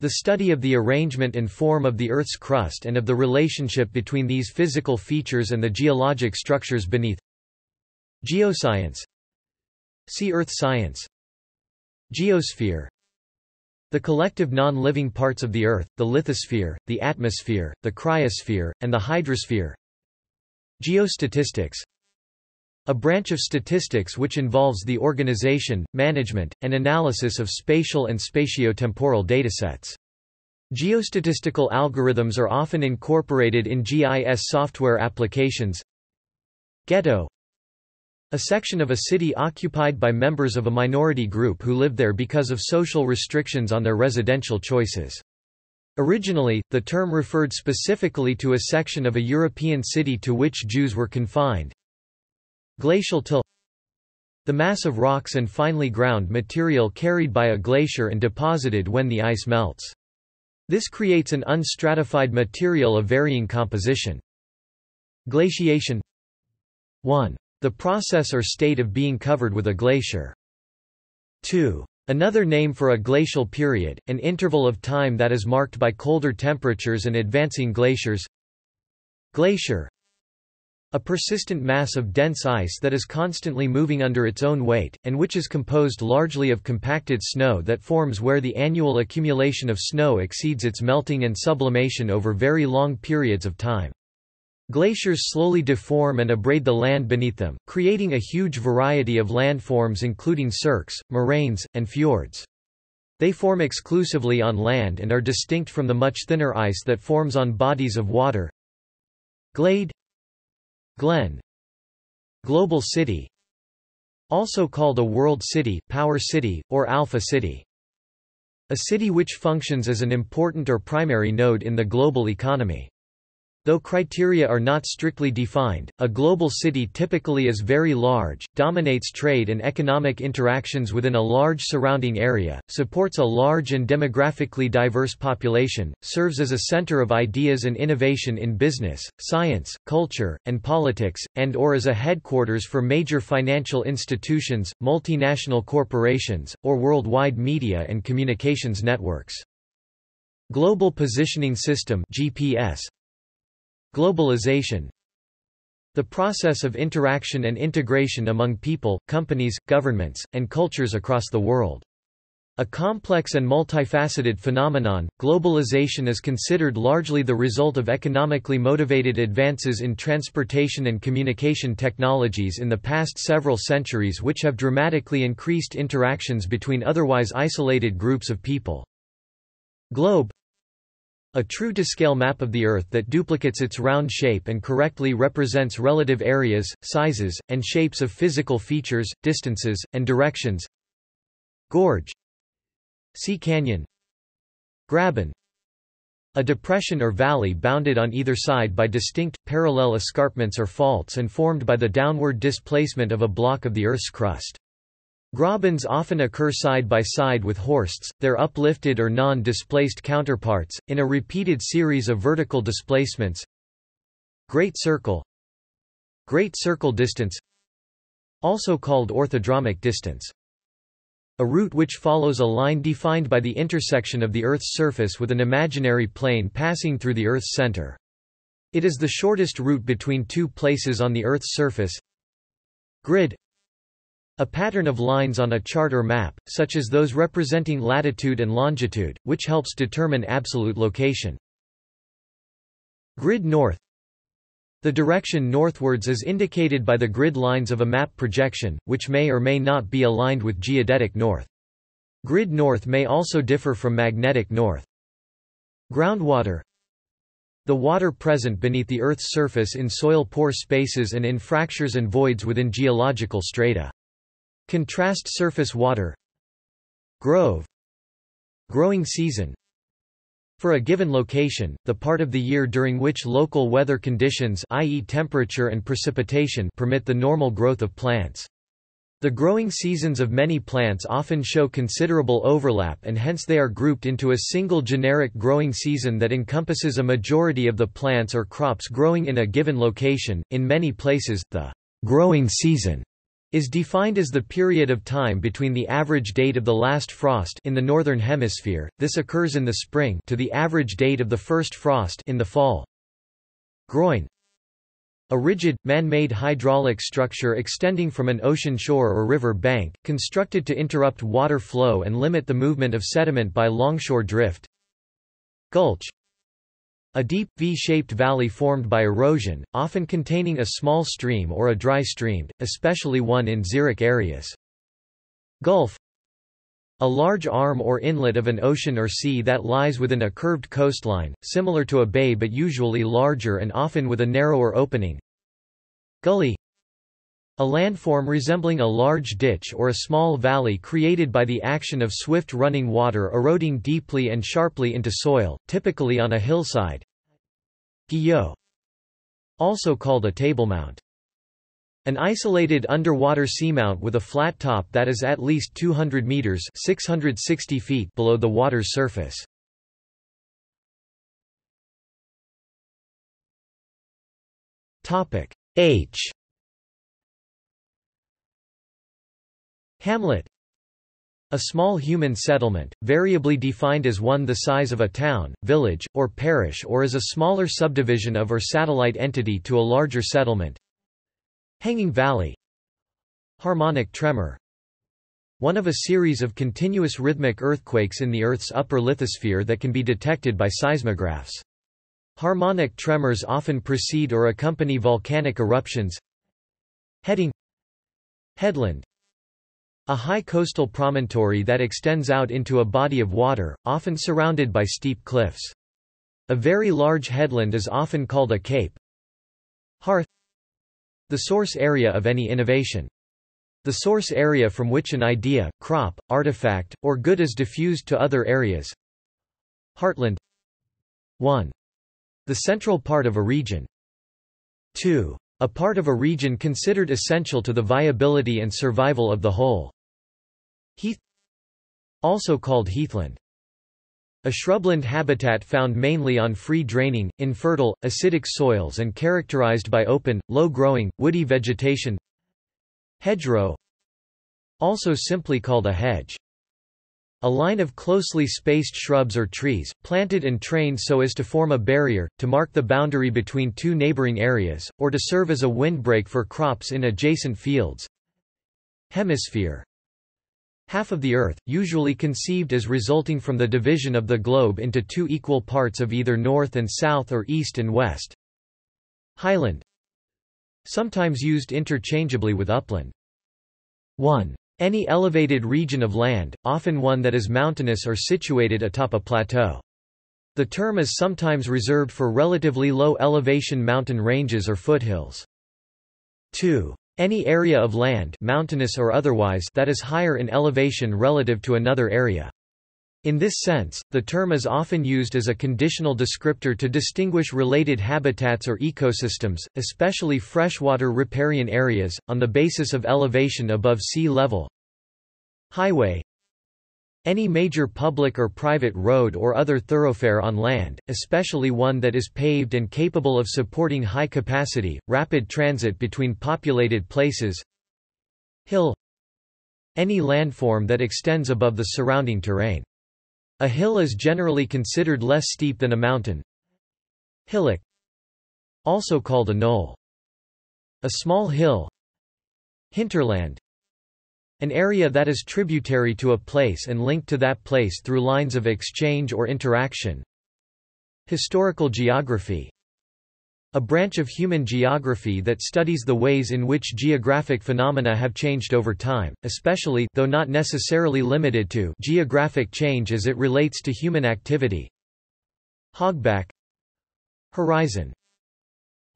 The study of the arrangement and form of the Earth's crust and of the relationship between these physical features and the geologic structures beneath. Geoscience. See Earth science. Geosphere. The collective non-living parts of the Earth, the lithosphere, the atmosphere, the cryosphere, and the hydrosphere. Geostatistics. A branch of statistics which involves the organization, management, and analysis of spatial and spatiotemporal datasets. Geostatistical algorithms are often incorporated in GIS software applications. Ghetto. A section of a city occupied by members of a minority group who live there because of social restrictions on their residential choices. Originally, the term referred specifically to a section of a European city to which Jews were confined. Glacial till. The mass of rocks and finely ground material carried by a glacier and deposited when the ice melts. This creates an unstratified material of varying composition. Glaciation. 1. The process or state of being covered with a glacier. 2. Another name for a glacial period, an interval of time that is marked by colder temperatures and advancing glaciers. Glacier. A persistent mass of dense ice that is constantly moving under its own weight, and which is composed largely of compacted snow that forms where the annual accumulation of snow exceeds its melting and sublimation over very long periods of time. Glaciers slowly deform and abrade the land beneath them, creating a huge variety of landforms including cirques, moraines, and fjords. They form exclusively on land and are distinct from the much thinner ice that forms on bodies of water. Glade. Glen. Global city. Also called a world city, power city, or alpha city. A city which functions as an important or primary node in the global economy. Though criteria are not strictly defined, a global city typically is very large, dominates trade and economic interactions within a large surrounding area, supports a large and demographically diverse population, serves as a center of ideas and innovation in business, science, culture, and politics, and/or as a headquarters for major financial institutions, multinational corporations, or worldwide media and communications networks. Global Positioning System (GPS). Globalization. The process of interaction and integration among people, companies, governments, and cultures across the world. A complex and multifaceted phenomenon, globalization is considered largely the result of economically motivated advances in transportation and communication technologies in the past several centuries, which have dramatically increased interactions between otherwise isolated groups of people. Globe. A true-to-scale map of the Earth that duplicates its round shape and correctly represents relative areas, sizes, and shapes of physical features, distances, and directions. Gorge. Sea canyon. Graben. A depression or valley bounded on either side by distinct, parallel escarpments or faults and formed by the downward displacement of a block of the Earth's crust. Grabens often occur side by side with horsts, their uplifted or non-displaced counterparts, in a repeated series of vertical displacements. Great circle. Great circle distance, also called orthodromic distance. A route which follows a line defined by the intersection of the Earth's surface with an imaginary plane passing through the Earth's center. It is the shortest route between two places on the Earth's surface. Grid. A pattern of lines on a chart or map, such as those representing latitude and longitude, which helps determine absolute location. Grid north. The direction northwards is indicated by the grid lines of a map projection, which may or may not be aligned with geodetic north. Grid north may also differ from magnetic north. Groundwater. The water present beneath the Earth's surface in soil-poor spaces and in fractures and voids within geological strata. Contrast surface water. Grove. Growing season. For a given location, the part of the year during which local weather conditions, i.e. temperature and precipitation, permit the normal growth of plants. The growing seasons of many plants often show considerable overlap, and hence they are grouped into a single generic growing season that encompasses a majority of the plants or crops growing in a given location. In many places, the growing season is defined as the period of time between the average date of the last frost in the northern hemisphere, this occurs in the spring, to the average date of the first frost in the fall. Groin. A rigid, man-made hydraulic structure extending from an ocean shore or river bank, constructed to interrupt water flow and limit the movement of sediment by longshore drift. Gulch. A deep, V-shaped valley formed by erosion, often containing a small stream or a dry stream, especially one in xeric areas. Gulf. A large arm or inlet of an ocean or sea that lies within a curved coastline, similar to a bay but usually larger and often with a narrower opening. Gully. A landform resembling a large ditch or a small valley created by the action of swift running water eroding deeply and sharply into soil, typically on a hillside. Guyot. Also called a tablemount. An isolated underwater seamount with a flat top that is at least 200 meters (660 feet) below the water's surface. Topic H. Hamlet. A small human settlement, variably defined as one the size of a town, village, or parish, or as a smaller subdivision of or satellite entity to a larger settlement. Hanging valley. Harmonic tremor. One of a series of continuous rhythmic earthquakes in the Earth's upper lithosphere that can be detected by seismographs. Harmonic tremors often precede or accompany volcanic eruptions. Heading. Headland. A high coastal promontory that extends out into a body of water, often surrounded by steep cliffs. A very large headland is often called a cape. Hearth. The source area of any innovation. The source area from which an idea, crop, artifact, or good is diffused to other areas. Heartland. 1. The central part of a region. 2. A part of a region considered essential to the viability and survival of the whole. Heath. Also called heathland. A shrubland habitat found mainly on free-draining, infertile, acidic soils and characterized by open, low-growing, woody vegetation. Hedgerow. Also simply called a hedge. A line of closely spaced shrubs or trees, planted and trained so as to form a barrier, to mark the boundary between two neighboring areas, or to serve as a windbreak for crops in adjacent fields. Hemisphere. Half of the Earth, usually conceived as resulting from the division of the globe into two equal parts of either north and south or east and west. Highland. Sometimes used interchangeably with upland. 1. Any elevated region of land, often one that is mountainous or situated atop a plateau. The term is sometimes reserved for relatively low elevation mountain ranges or foothills. 2. Any area of land, mountainous or otherwise, that is higher in elevation relative to another area. In this sense, the term is often used as a conditional descriptor to distinguish related habitats or ecosystems, especially freshwater riparian areas, on the basis of elevation above sea level. Highway. Any major public or private road or other thoroughfare on land, especially one that is paved and capable of supporting high-capacity, rapid transit between populated places. Hill. Any landform that extends above the surrounding terrain. A hill is generally considered less steep than a mountain. Hillock. Also called a knoll. A small hill. Hinterland. An area that is tributary to a place and linked to that place through lines of exchange or interaction. Historical geography. A branch of human geography that studies the ways in which geographic phenomena have changed over time, especially, though not necessarily limited to, geographic change as it relates to human activity. Hogback. Horizon.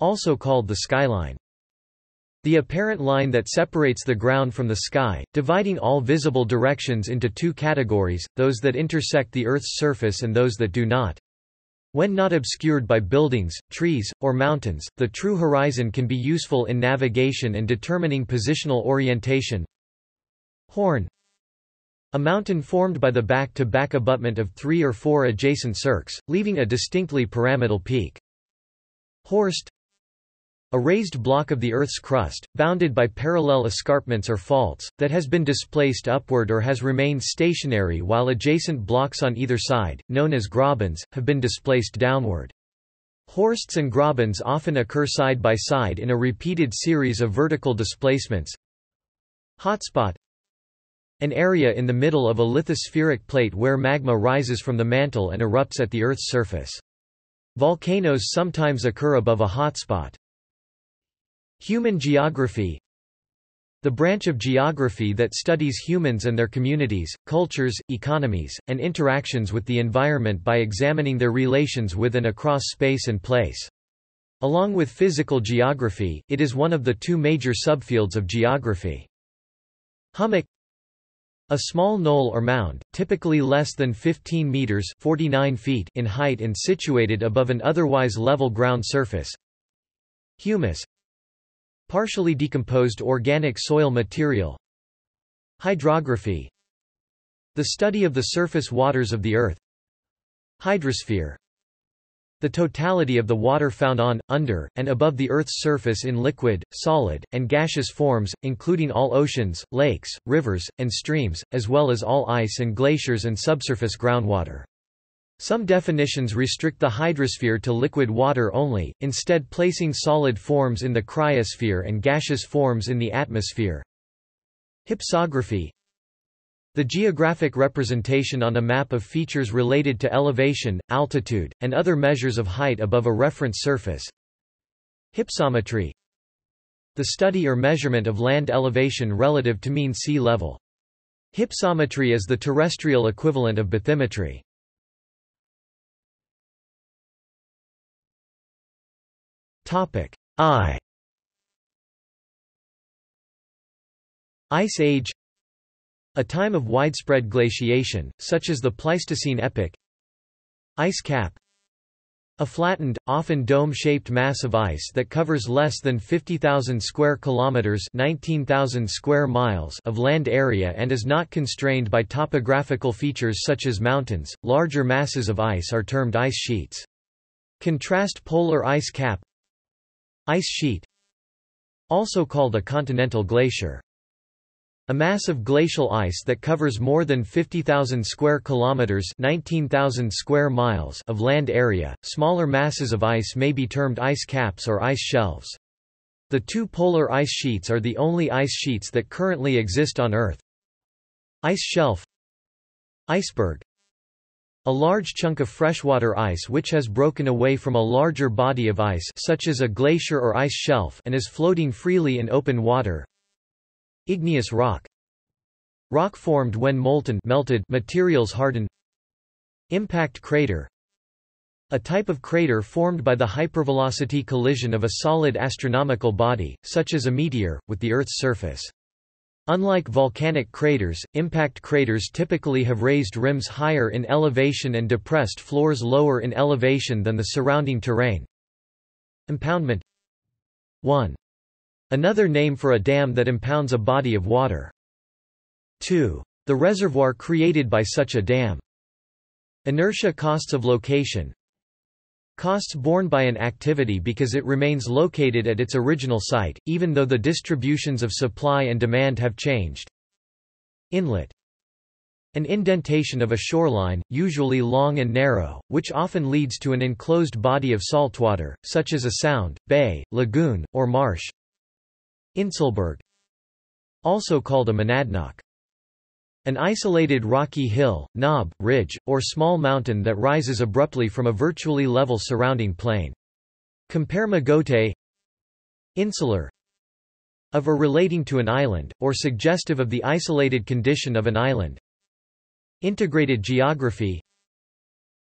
Also called the skyline. The apparent line that separates the ground from the sky, dividing all visible directions into two categories, those that intersect the Earth's surface and those that do not. When not obscured by buildings, trees, or mountains, the true horizon can be useful in navigation and determining positional orientation. Horn. A mountain formed by the back-to-back abutment of 3 or 4 adjacent cirques, leaving a distinctly pyramidal peak. Horst. A raised block of the Earth's crust, bounded by parallel escarpments or faults, that has been displaced upward or has remained stationary while adjacent blocks on either side, known as grabens, have been displaced downward. Horsts and grabens often occur side by side in a repeated series of vertical displacements. Hotspot. An area in the middle of a lithospheric plate where magma rises from the mantle and erupts at the Earth's surface. Volcanoes sometimes occur above a hotspot. Human geography. The branch of geography that studies humans and their communities, cultures, economies, and interactions with the environment by examining their relations with and across space and place. Along with physical geography, it is one of the 2 major subfields of geography. Hummock. A small knoll or mound, typically less than 15 meters (49 feet) in height and situated above an otherwise level ground surface. Humus. Partially decomposed organic soil material. Hydrography. The study of the surface waters of the Earth. Hydrosphere. The totality of the water found on, under, and above the Earth's surface in liquid, solid, and gaseous forms, including all oceans, lakes, rivers, and streams, as well as all ice and glaciers and subsurface groundwater. Some definitions restrict the hydrosphere to liquid water only, instead placing solid forms in the cryosphere and gaseous forms in the atmosphere. Hypsography. The geographic representation on a map of features related to elevation, altitude, and other measures of height above a reference surface. Hypsometry. The study or measurement of land elevation relative to mean sea level. Hypsometry is the terrestrial equivalent of bathymetry. I. Ice Age. A time of widespread glaciation, such as the Pleistocene epoch. Ice cap. A flattened, often dome-shaped mass of ice that covers less than 50,000 square kilometers (19,000 square miles) of land area and is not constrained by topographical features such as mountains. Larger masses of ice are termed ice sheets. Contrast polar ice cap. Ice sheet, also called a continental glacier. A mass of glacial ice that covers more than 50,000 square kilometers (19,000 square miles) of land area. Smaller masses of ice may be termed ice caps or ice shelves. The 2 polar ice sheets are the only ice sheets that currently exist on Earth. Ice shelf. Iceberg. A large chunk of freshwater ice which has broken away from a larger body of ice such as a glacier or ice shelf and is floating freely in open water. Igneous rock. Rock formed when molten melted materials harden. Impact crater. A type of crater formed by the hypervelocity collision of a solid astronomical body, such as a meteor, with the Earth's surface. Unlike volcanic craters, impact craters typically have raised rims higher in elevation and depressed floors lower in elevation than the surrounding terrain. Impoundment. 1. Another name for a dam that impounds a body of water. 2. The reservoir created by such a dam. Inertia. Costs of location. Costs borne by an activity because it remains located at its original site, even though the distributions of supply and demand have changed. Inlet. An indentation of a shoreline, usually long and narrow, which often leads to an enclosed body of saltwater, such as a sound, bay, lagoon, or marsh. Inselberg. Also called a monadnock. An isolated rocky hill, knob, ridge, or small mountain that rises abruptly from a virtually level surrounding plain. Compare magote. Insular. Of or relating to an island, or suggestive of the isolated condition of an island. Integrated geography.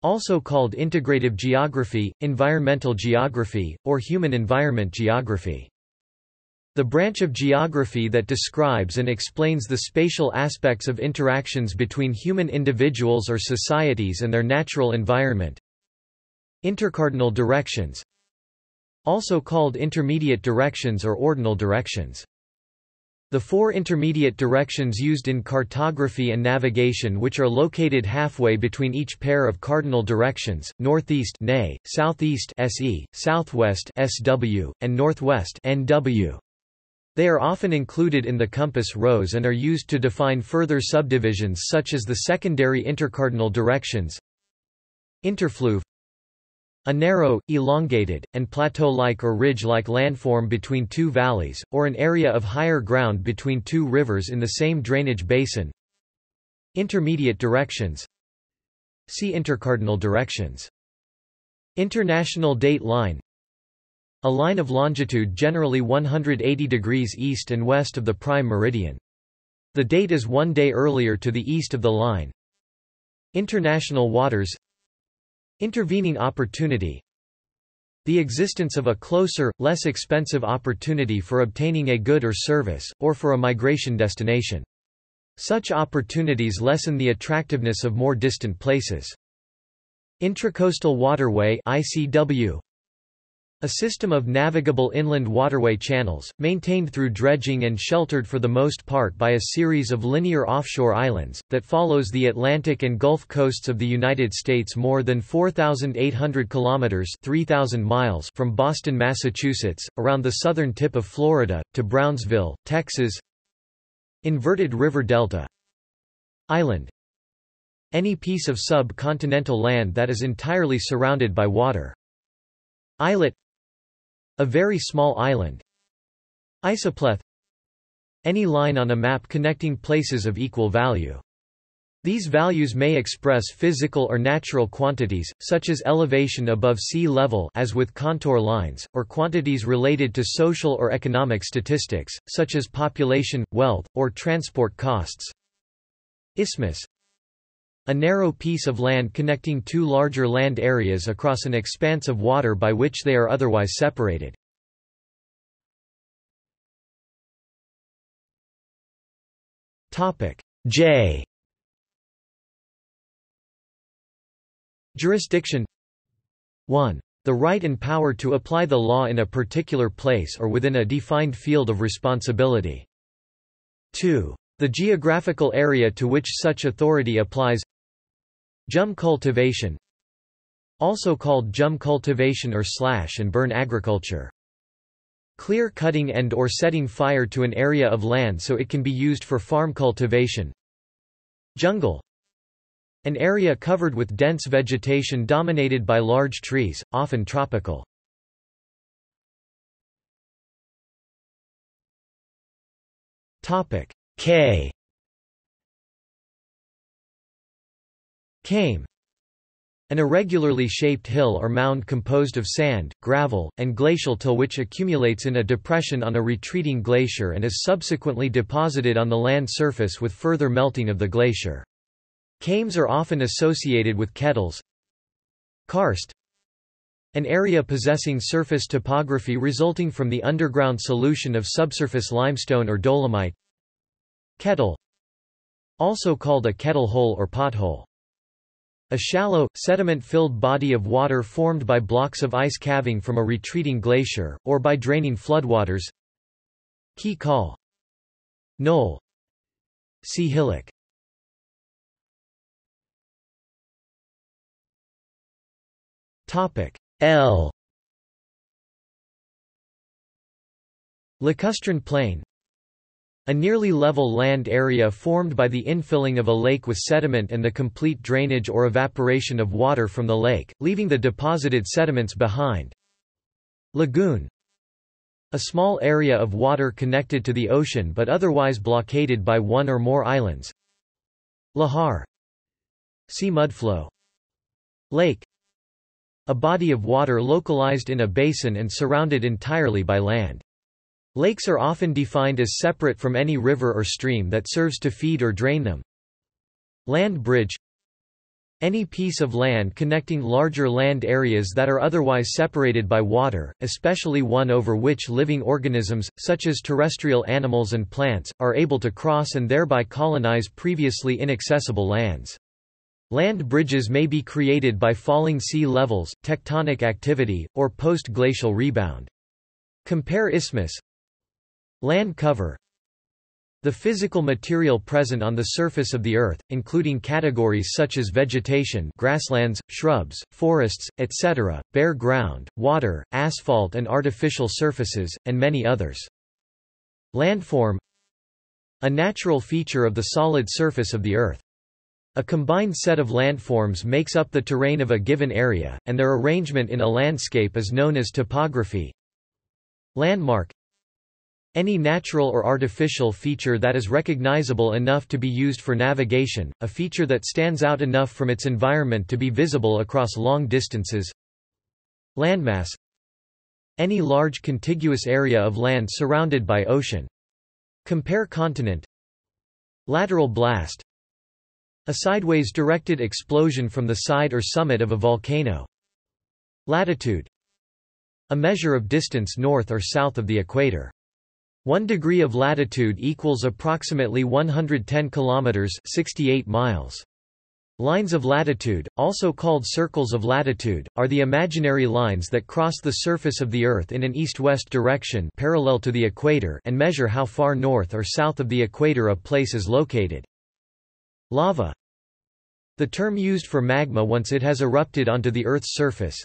Also called integrative geography, environmental geography, or human environment geography. The branch of geography that describes and explains the spatial aspects of interactions between human individuals or societies and their natural environment. Intercardinal directions, also called intermediate directions or ordinal directions. The four intermediate directions used in cartography and navigation, which are located halfway between each pair of cardinal directions, northeast (NE), southeast (SE), southwest (SW), and northwest (NW). They are often included in the compass rows and are used to define further subdivisions such as the secondary intercardinal directions. Interfluve: a narrow, elongated, and plateau-like or ridge-like landform between two valleys, or an area of higher ground between two rivers in the same drainage basin. Intermediate directions. See intercardinal directions. International date line: a line of longitude generally 180 degrees east and west of the prime meridian. The date is 1 day earlier to the east of the line. International waters. Intervening opportunity: the existence of a closer, less expensive opportunity for obtaining a good or service, or for a migration destination. Such opportunities lessen the attractiveness of more distant places. Intracoastal waterway (ICW): a system of navigable inland waterway channels, maintained through dredging and sheltered for the most part by a series of linear offshore islands, that follows the Atlantic and Gulf coasts of the United States more than 4,800 kilometers (3,000 miles) from Boston, Massachusetts, around the southern tip of Florida, to Brownsville, Texas. Inverted river delta. Island: any piece of sub-continental land that is entirely surrounded by water. Islet: a very small island. Isopleth: any line on a map connecting places of equal value. These values may express physical or natural quantities, such as elevation above sea level as with contour lines, or quantities related to social or economic statistics, such as population, wealth, or transport costs. Isthmus: a narrow piece of land connecting two larger land areas across an expanse of water by which they are otherwise separated. J. Jurisdiction. 1. The right and power to apply the law in a particular place or within a defined field of responsibility. 2. The geographical area to which such authority applies. Jum cultivation, also called jum cultivation or slash and burn agriculture. Clear cutting and or setting fire to an area of land so it can be used for farm cultivation. Jungle: an area covered with dense vegetation dominated by large trees, often tropical. K. Came: an irregularly shaped hill or mound composed of sand, gravel, and glacial till which accumulates in a depression on a retreating glacier and is subsequently deposited on the land surface with further melting of the glacier. Cames are often associated with kettles. Karst: an area possessing surface topography resulting from the underground solution of subsurface limestone or dolomite. Kettle: also called a kettle hole or pothole. A shallow, sediment-filled body of water formed by blocks of ice calving from a retreating glacier, or by draining floodwaters. Key call. Knoll. See hillock. L. Lacustrine plain: a nearly level land area formed by the infilling of a lake with sediment and the complete drainage or evaporation of water from the lake, leaving the deposited sediments behind. Lagoon: a small area of water connected to the ocean but otherwise blockaded by one or more islands. Lahar: see mudflow. Lake: a body of water localized in a basin and surrounded entirely by land. Lakes are often defined as separate from any river or stream that serves to feed or drain them. Land bridge: any piece of land connecting larger land areas that are otherwise separated by water, especially one over which living organisms, such as terrestrial animals and plants, are able to cross and thereby colonize previously inaccessible lands. Land bridges may be created by falling sea levels, tectonic activity, or post-glacial rebound. Compare isthmus. Land cover. The physical material present on the surface of the Earth, including categories such as vegetation, grasslands, shrubs, forests, etc., bare ground, water, asphalt and artificial surfaces, and many others. Landform. A natural feature of the solid surface of the Earth. A combined set of landforms makes up the terrain of a given area, and their arrangement in a landscape is known as topography. Landmark. Any natural or artificial feature that is recognizable enough to be used for navigation, a feature that stands out enough from its environment to be visible across long distances. Landmass. Any large contiguous area of land surrounded by ocean. Compare continent. Lateral blast. A sideways directed explosion from the side or summit of a volcano. Latitude. A measure of distance north or south of the equator. 1 degree of latitude equals approximately 110 kilometers (68 miles). Lines of latitude, also called circles of latitude, are the imaginary lines that cross the surface of the Earth in an east-west direction parallel to the equator and measure how far north or south of the equator a place is located. Lava. The term used for magma once it has erupted onto the Earth's surface.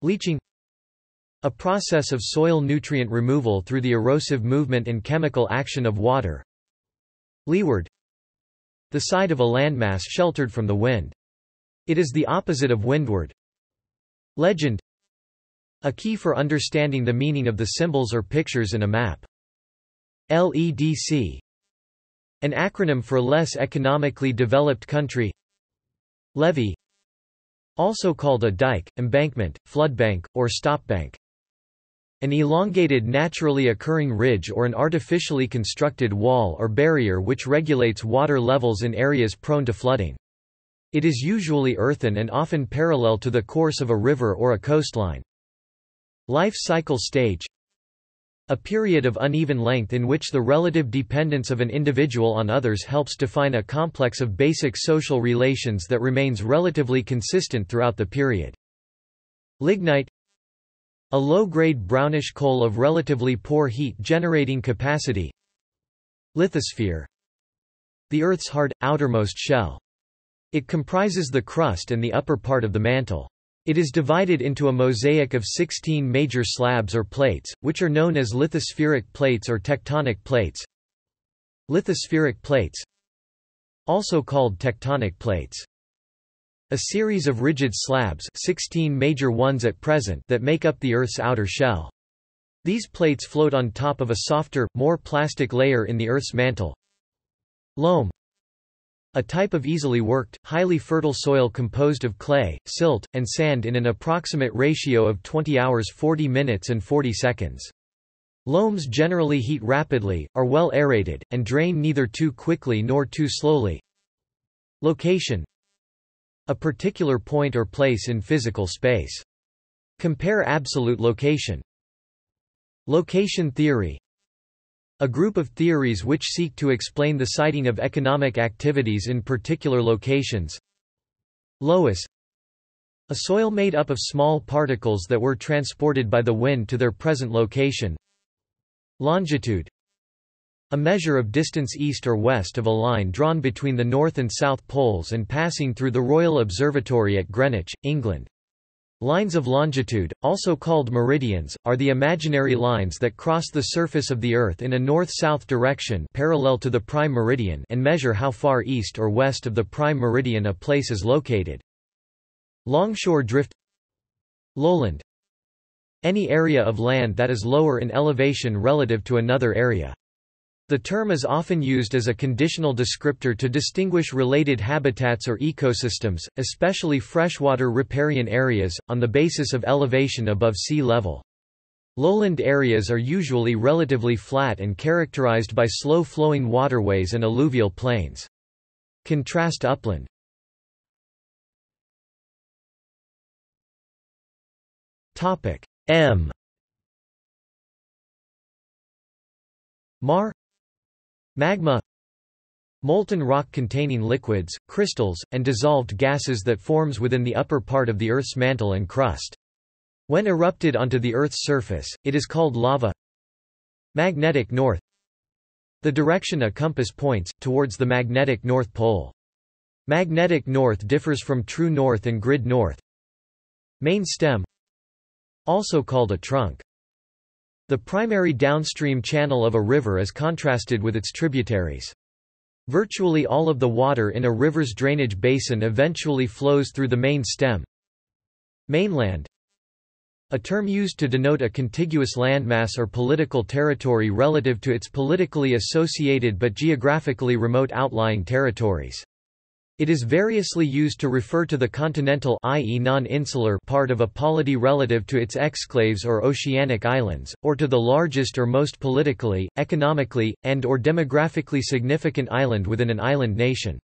Leaching. A process of soil nutrient removal through the erosive movement and chemical action of water. Leeward. The side of a landmass sheltered from the wind. It is the opposite of windward. Legend. A key for understanding the meaning of the symbols or pictures in a map. LEDC. An acronym for less economically developed country. Levee. Also called a dike, embankment, floodbank, or stopbank. An elongated naturally occurring ridge or an artificially constructed wall or barrier which regulates water levels in areas prone to flooding. It is usually earthen and often parallel to the course of a river or a coastline. Life cycle stage. A period of uneven length in which the relative dependence of an individual on others helps define a complex of basic social relations that remains relatively consistent throughout the period. Lignite. A low-grade brownish coal of relatively poor heat-generating capacity. Lithosphere. The Earth's hard, outermost shell. It comprises the crust and the upper part of the mantle. It is divided into a mosaic of 16 major slabs or plates, which are known as lithospheric plates or tectonic plates. Lithospheric plates, also called tectonic plates. A series of rigid slabs, 16 major ones at present, that make up the Earth's outer shell. These plates float on top of a softer, more plastic layer in the Earth's mantle. Loam. A type of easily worked, highly fertile soil composed of clay, silt, and sand in an approximate ratio of 20 hours 40 minutes and 40 seconds. Loams generally heat rapidly, are well aerated, and drain neither too quickly nor too slowly. Location. A particular point or place in physical space. Compare absolute location. Location theory. A group of theories which seek to explain the siting of economic activities in particular locations. Loess. A soil made up of small particles that were transported by the wind to their present location. Longitude. A measure of distance east or west of a line drawn between the North and South Poles and passing through the Royal Observatory at Greenwich, England. Lines of longitude, also called meridians, are the imaginary lines that cross the surface of the Earth in a north-south direction parallel to the prime meridian and measure how far east or west of the prime meridian a place is located. Longshore drift. Lowland. Any area of land that is lower in elevation relative to another area. The term is often used as a conditional descriptor to distinguish related habitats or ecosystems, especially freshwater riparian areas, on the basis of elevation above sea level. Lowland areas are usually relatively flat and characterized by slow-flowing waterways and alluvial plains. Contrast upland. Topic M. Mar. Magma. Molten rock containing liquids, crystals, and dissolved gases that forms within the upper part of the Earth's mantle and crust. When erupted onto the Earth's surface, it is called lava. Magnetic north. The direction a compass points, towards the magnetic north pole. Magnetic north differs from true north and grid north. Main stem, also called a trunk. The primary downstream channel of a river is contrasted with its tributaries. Virtually all of the water in a river's drainage basin eventually flows through the main stem. Mainland, a term used to denote a contiguous landmass or political territory relative to its politically associated but geographically remote outlying territories. It is variously used to refer to the continental, i.e. non-insular, part of a polity relative to its exclaves or oceanic islands, or to the largest or most politically, economically, and/or demographically significant island within an island nation.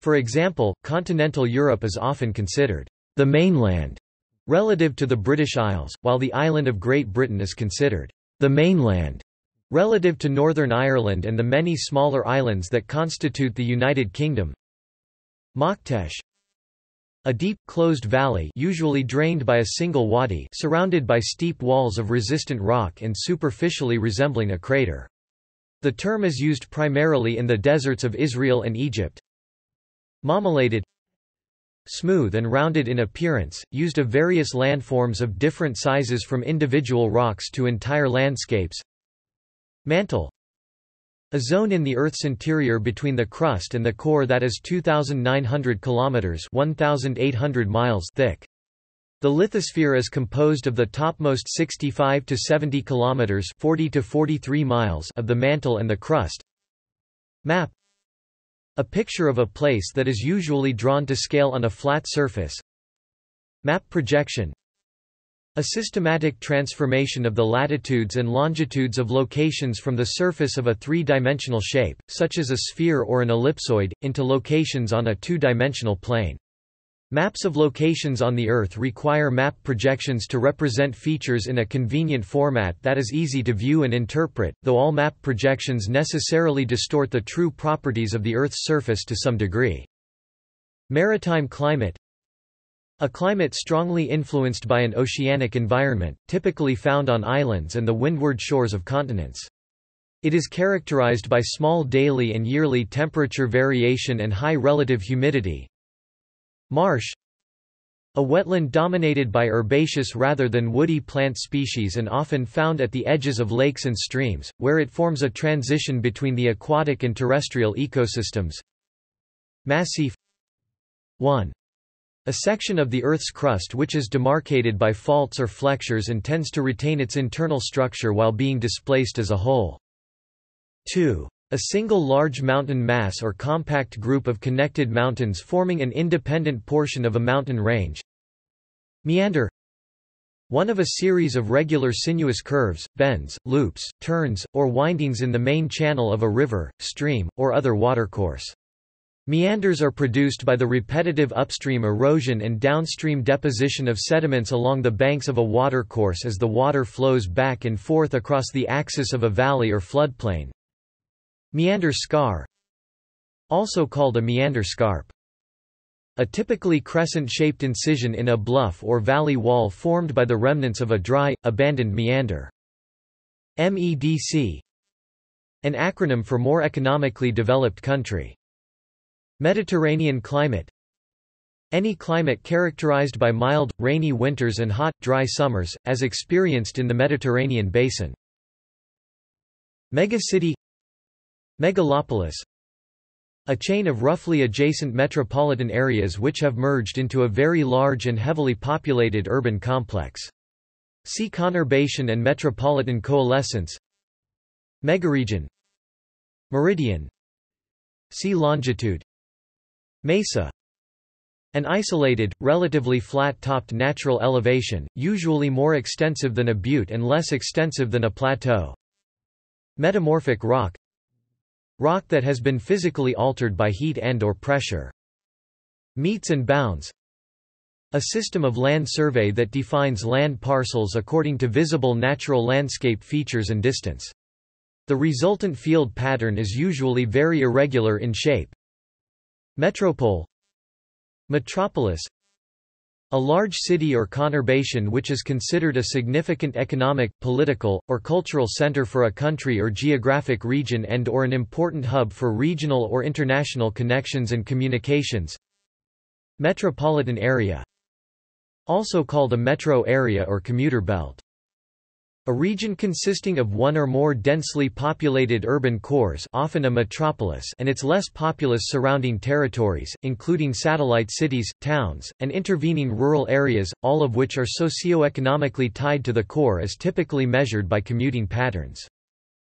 For example, continental Europe is often considered the mainland relative to the British Isles, while the island of Great Britain is considered the mainland relative to Northern Ireland and the many smaller islands that constitute the United Kingdom. Maktesh, a deep, closed valley usually drained by a single wadi surrounded by steep walls of resistant rock and superficially resembling a crater. The term is used primarily in the deserts of Israel and Egypt. Mammillated, smooth and rounded in appearance, used of various landforms of different sizes from individual rocks to entire landscapes. Mantle, a zone in the Earth's interior between the crust and the core that is 2,900 kilometers (1,800 miles) thick. The lithosphere is composed of the topmost 65 to 70 kilometers (40 to 43 miles) of the mantle and the crust. Map, a picture of a place that is usually drawn to scale on a flat surface. Map projection, a systematic transformation of the latitudes and longitudes of locations from the surface of a three-dimensional shape, such as a sphere or an ellipsoid, into locations on a two-dimensional plane. Maps of locations on the Earth require map projections to represent features in a convenient format that is easy to view and interpret, though all map projections necessarily distort the true properties of the Earth's surface to some degree. Maritime climate, a climate strongly influenced by an oceanic environment, typically found on islands and the windward shores of continents. It is characterized by small daily and yearly temperature variation and high relative humidity. Marsh, a wetland dominated by herbaceous rather than woody plant species and often found at the edges of lakes and streams, where it forms a transition between the aquatic and terrestrial ecosystems. Massif 1. A section of the Earth's crust which is demarcated by faults or flexures and tends to retain its internal structure while being displaced as a whole. 2. A single large mountain mass or compact group of connected mountains forming an independent portion of a mountain range. Meander, one of a series of regular sinuous curves, bends, loops, turns, or windings in the main channel of a river, stream, or other watercourse. Meanders are produced by the repetitive upstream erosion and downstream deposition of sediments along the banks of a watercourse as the water flows back and forth across the axis of a valley or floodplain. Meander scar, also called a meander scarp, a typically crescent-shaped incision in a bluff or valley wall formed by the remnants of a dry, abandoned meander. MEDC, an acronym for More Economically Developed Country. Mediterranean climate, any climate characterized by mild, rainy winters and hot, dry summers, as experienced in the Mediterranean basin. Megacity, megalopolis, a chain of roughly adjacent metropolitan areas which have merged into a very large and heavily populated urban complex. See conurbation and metropolitan coalescence. Megaregion, meridian, sea longitude. Mesa, an isolated, relatively flat-topped natural elevation, usually more extensive than a butte and less extensive than a plateau. Metamorphic rock, rock that has been physically altered by heat and/or pressure. Metes and bounds, a system of land survey that defines land parcels according to visible natural landscape features and distance. The resultant field pattern is usually very irregular in shape. Metropole, metropolis, a large city or conurbation which is considered a significant economic, political, or cultural center for a country or geographic region and/or an important hub for regional or international connections and communications. Metropolitan area, also called a metro area or commuter belt. A region consisting of one or more densely populated urban cores, often a metropolis, and its less populous surrounding territories, including satellite cities, towns, and intervening rural areas, all of which are socioeconomically tied to the core as typically measured by commuting patterns.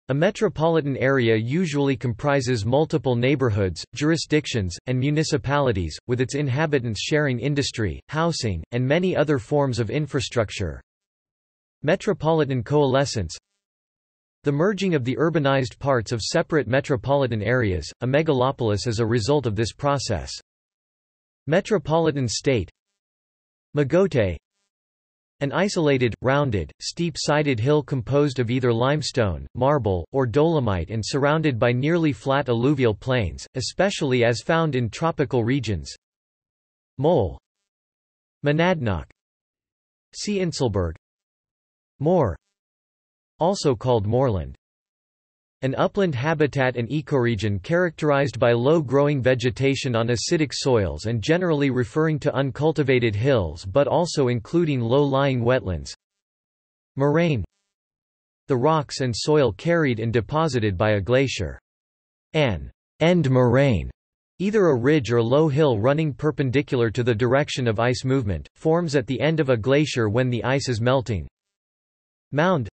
A metropolitan area usually comprises multiple neighborhoods, jurisdictions, and municipalities, with its inhabitants sharing industry, housing, and many other forms of infrastructure. Metropolitan coalescence, the merging of the urbanized parts of separate metropolitan areas, a megalopolis as a result of this process. Metropolitan state, magote, an isolated, rounded, steep-sided hill composed of either limestone, marble, or dolomite and surrounded by nearly flat alluvial plains, especially as found in tropical regions. Mole, monadnock, see Inselberg. Moor, also called moorland, an upland habitat and ecoregion characterized by low-growing vegetation on acidic soils and generally referring to uncultivated hills but also including low-lying wetlands. Moraine, the rocks and soil carried and deposited by a glacier. An end moraine, either a ridge or low hill running perpendicular to the direction of ice movement, forms at the end of a glacier when the ice is melting. Mound,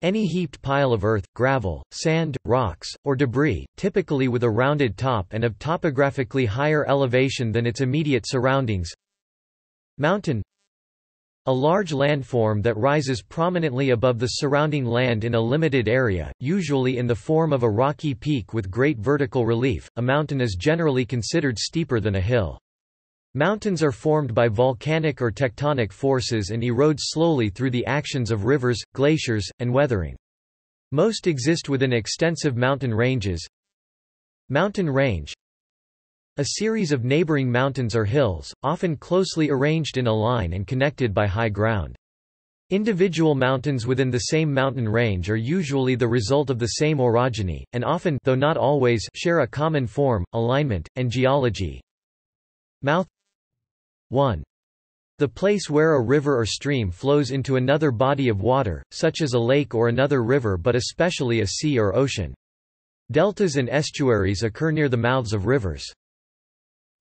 any heaped pile of earth, gravel, sand, rocks, or debris, typically with a rounded top and of topographically higher elevation than its immediate surroundings. Mountain, a large landform that rises prominently above the surrounding land in a limited area, usually in the form of a rocky peak with great vertical relief. A mountain is generally considered steeper than a hill. Mountains are formed by volcanic or tectonic forces and erode slowly through the actions of rivers, glaciers, and weathering. Most exist within extensive mountain ranges. Mountain range, a series of neighboring mountains or hills, often closely arranged in a line and connected by high ground. Individual mountains within the same mountain range are usually the result of the same orogeny, and often, though not always, share a common form, alignment, and geology. Mouth, 1. The place where a river or stream flows into another body of water, such as a lake or another river but especially a sea or ocean. Deltas and estuaries occur near the mouths of rivers.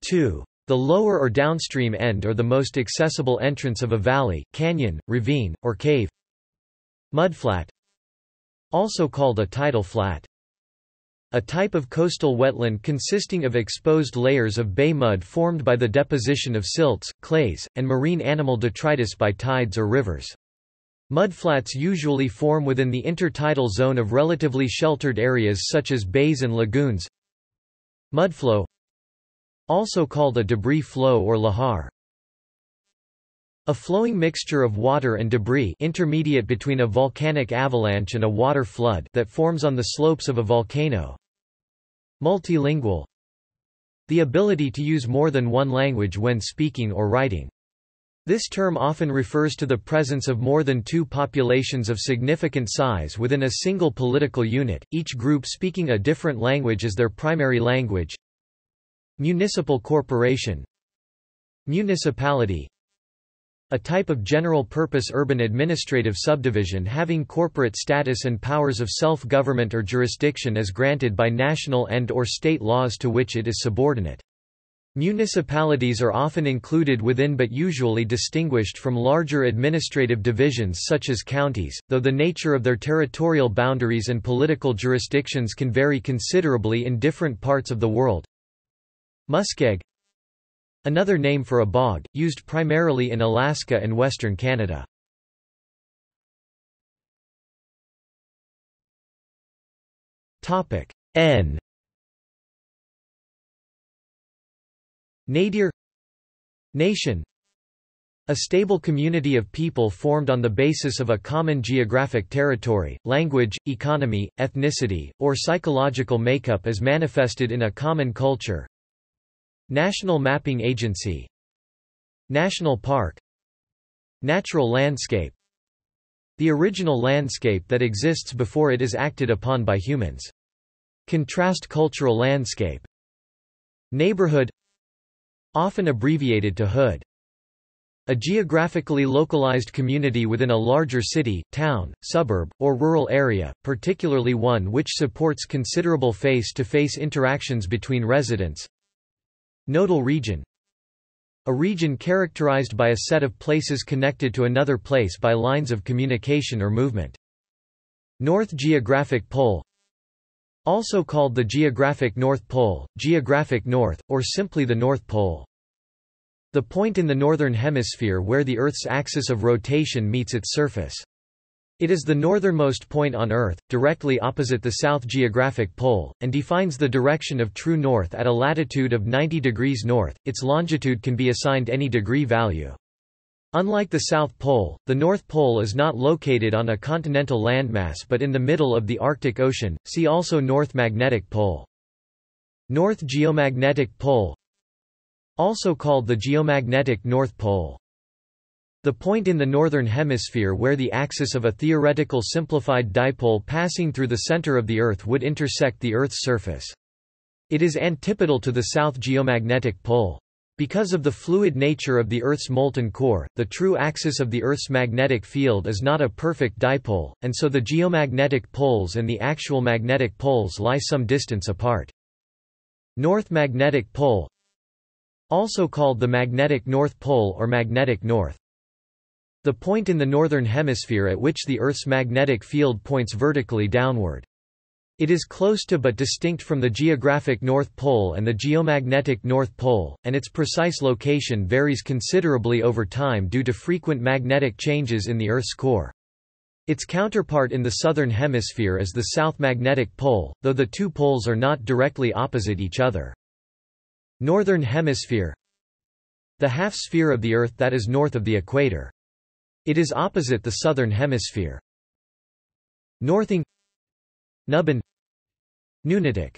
2. The lower or downstream end or the most accessible entrance of a valley, canyon, ravine, or cave. Mudflat, also called a tidal flat, a type of coastal wetland consisting of exposed layers of bay mud formed by the deposition of silts, clays, and marine animal detritus by tides or rivers. Mudflats usually form within the intertidal zone of relatively sheltered areas such as bays and lagoons. Mudflow, also called a debris flow or lahar, a flowing mixture of water and debris intermediate between a volcanic avalanche and a water flood that forms on the slopes of a volcano. Multilingual, the ability to use more than one language when speaking or writing. This term often refers to the presence of more than two populations of significant size within a single political unit, each group speaking a different language as their primary language. Municipal corporation, municipality, a type of general-purpose urban administrative subdivision having corporate status and powers of self-government or jurisdiction as granted by national and/or state laws to which it is subordinate. Municipalities are often included within but usually distinguished from larger administrative divisions such as counties, though the nature of their territorial boundaries and political jurisdictions can vary considerably in different parts of the world. Muskeg, another name for a bog, used primarily in Alaska and western Canada. N. Nadir, nation, A stable community of people formed on the basis of a common geographic territory, language, economy, ethnicity, or psychological makeup is manifested in a common culture. National Mapping Agency, National Park, Natural Landscape, the original landscape that exists before it is acted upon by humans. Contrast Cultural Landscape, Neighborhood, often abbreviated to hood. A geographically localized community within a larger city, town, suburb, or rural area, particularly one which supports considerable face-to-face interactions between residents. Nodal region, a region characterized by a set of places connected to another place by lines of communication or movement. North Geographic Pole, also called the Geographic North Pole, Geographic North, or simply the North Pole. The point in the northern hemisphere where the Earth's axis of rotation meets its surface. It is the northernmost point on Earth, directly opposite the South Geographic Pole, and defines the direction of true north at a latitude of 90 degrees north. Its longitude can be assigned any degree value. Unlike the South Pole, the North Pole is not located on a continental landmass but in the middle of the Arctic Ocean. See also North Magnetic Pole. North Geomagnetic Pole, also called the geomagnetic North Pole. The point in the northern hemisphere where the axis of a theoretical simplified dipole passing through the center of the Earth would intersect the Earth's surface. It is antipodal to the South Geomagnetic Pole. Because of the fluid nature of the Earth's molten core, the true axis of the Earth's magnetic field is not a perfect dipole, and so the geomagnetic poles and the actual magnetic poles lie some distance apart. North Magnetic Pole, also called the Magnetic North Pole or Magnetic North. The point in the northern hemisphere at which the Earth's magnetic field points vertically downward. It is close to but distinct from the Geographic North Pole and the Geomagnetic North Pole, and its precise location varies considerably over time due to frequent magnetic changes in the Earth's core. Its counterpart in the southern hemisphere is the South Magnetic Pole, though the two poles are not directly opposite each other. Northern Hemisphere, the half-sphere of the Earth that is north of the equator. It is opposite the southern hemisphere. Northing, Nuban, Nunatak.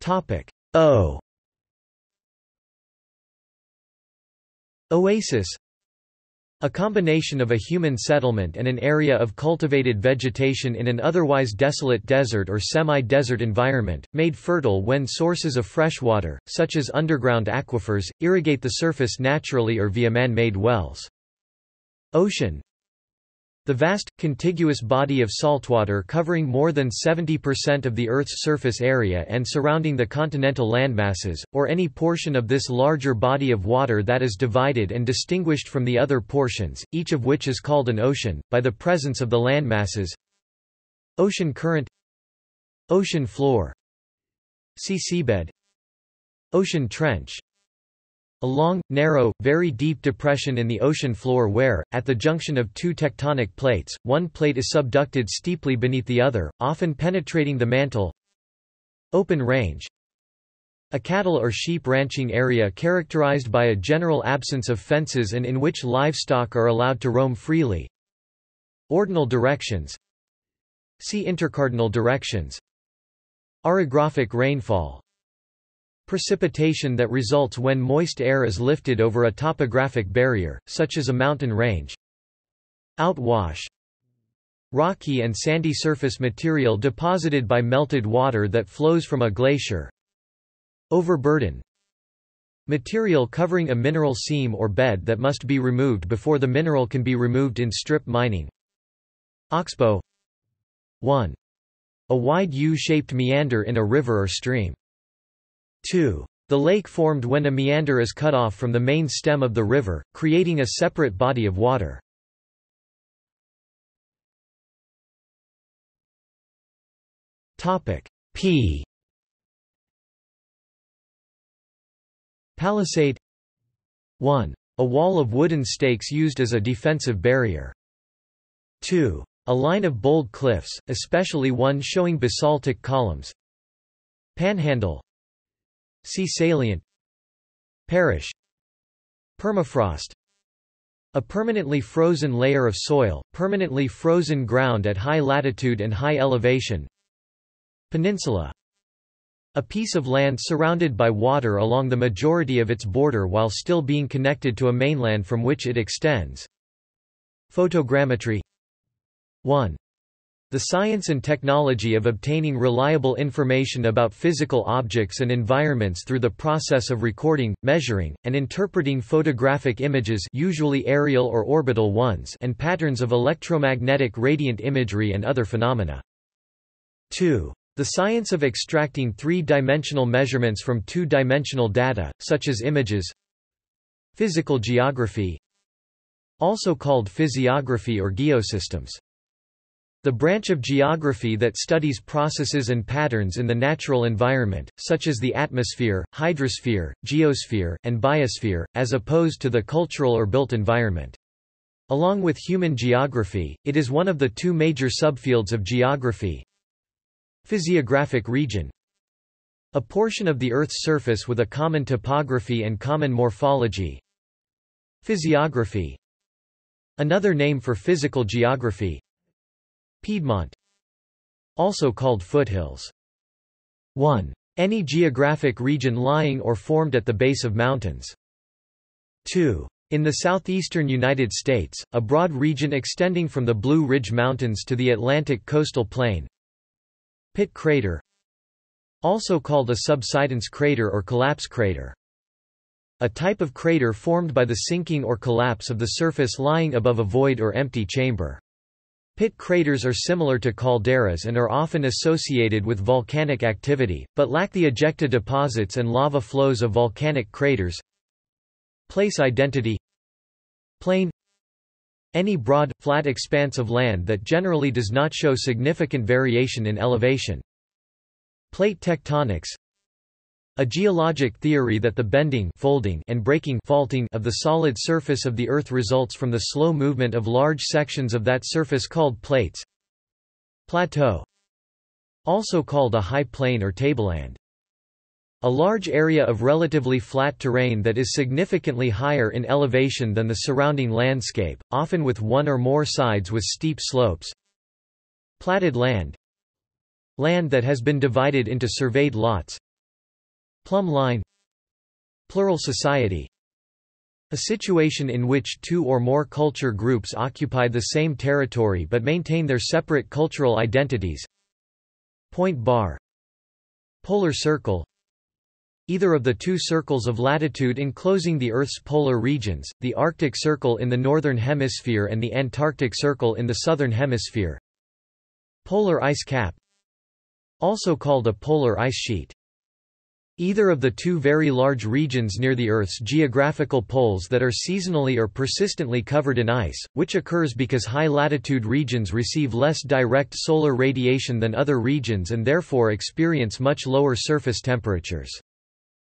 Topic O. Oasis, a combination of a human settlement and an area of cultivated vegetation in an otherwise desolate desert or semi-desert environment, made fertile when sources of fresh water, such as underground aquifers, irrigate the surface naturally or via man-made wells. Ocean, the vast, contiguous body of saltwater covering more than 70% of the Earth's surface area and surrounding the continental landmasses, or any portion of this larger body of water that is divided and distinguished from the other portions, each of which is called an ocean, by the presence of the landmasses. Ocean current, ocean floor, sea seabed, ocean trench, a long, narrow, very deep depression in the ocean floor where, at the junction of two tectonic plates, one plate is subducted steeply beneath the other, often penetrating the mantle. Open range, a cattle or sheep ranching area characterized by a general absence of fences and in which livestock are allowed to roam freely. Ordinal directions, see intercardinal directions. Orographic rainfall, precipitation that results when moist air is lifted over a topographic barrier, such as a mountain range. Outwash, rocky and sandy surface material deposited by melted water that flows from a glacier. Overburden, material covering a mineral seam or bed that must be removed before the mineral can be removed in strip mining. Oxbow, 1. A wide U-shaped meander in a river or stream. 2. The lake formed when a meander is cut off from the main stem of the river, creating a separate body of water. Topic P. Palisade, 1. A wall of wooden stakes used as a defensive barrier. 2. A line of bold cliffs, especially one showing basaltic columns. Panhandle, see salient. Perish. Permafrost. A permanently frozen layer of soil, permanently frozen ground at high latitude and high elevation. Peninsula. A piece of land surrounded by water along the majority of its border while still being connected to a mainland from which it extends. Photogrammetry. 1. The science and technology of obtaining reliable information about physical objects and environments through the process of recording, measuring, and interpreting photographic images, usually aerial or orbital ones, and patterns of electromagnetic radiant imagery and other phenomena. 2. The science of extracting three-dimensional measurements from two-dimensional data, such as images. Physical geography, also called physiography or geosystems. The branch of geography that studies processes and patterns in the natural environment, such as the atmosphere, hydrosphere, geosphere, and biosphere, as opposed to the cultural or built environment. Along with human geography, it is one of the two major subfields of geography. Physiographic region. A portion of the Earth's surface with a common topography and common morphology. Physiography. Another name for physical geography. Piedmont, also called foothills. 1. Any geographic region lying or formed at the base of mountains. 2. In the southeastern United States, a broad region extending from the Blue Ridge Mountains to the Atlantic coastal plain. Pitt crater, also called a subsidence crater or collapse crater. A type of crater formed by the sinking or collapse of the surface lying above a void or empty chamber. Pit craters are similar to calderas and are often associated with volcanic activity, but lack the ejecta deposits and lava flows of volcanic craters. Place identity. Plain. Any broad, flat expanse of land that generally does not show significant variation in elevation. Plate tectonics. A geologic theory that the bending, folding, and breaking, faulting of the solid surface of the Earth results from the slow movement of large sections of that surface called plates. Plateau, also called a high plain or tableland. A large area of relatively flat terrain that is significantly higher in elevation than the surrounding landscape, often with one or more sides with steep slopes. Platted land. Land that has been divided into surveyed lots. Plumb line. Plural society. A situation in which two or more culture groups occupy the same territory but maintain their separate cultural identities. Point bar. Polar circle. Either of the two circles of latitude enclosing the Earth's polar regions, the Arctic Circle in the northern hemisphere and the Antarctic Circle in the southern hemisphere. Polar ice cap, also called a polar ice sheet. Either of the two very large regions near the Earth's geographical poles that are seasonally or persistently covered in ice, which occurs because high-latitude regions receive less direct solar radiation than other regions and therefore experience much lower surface temperatures.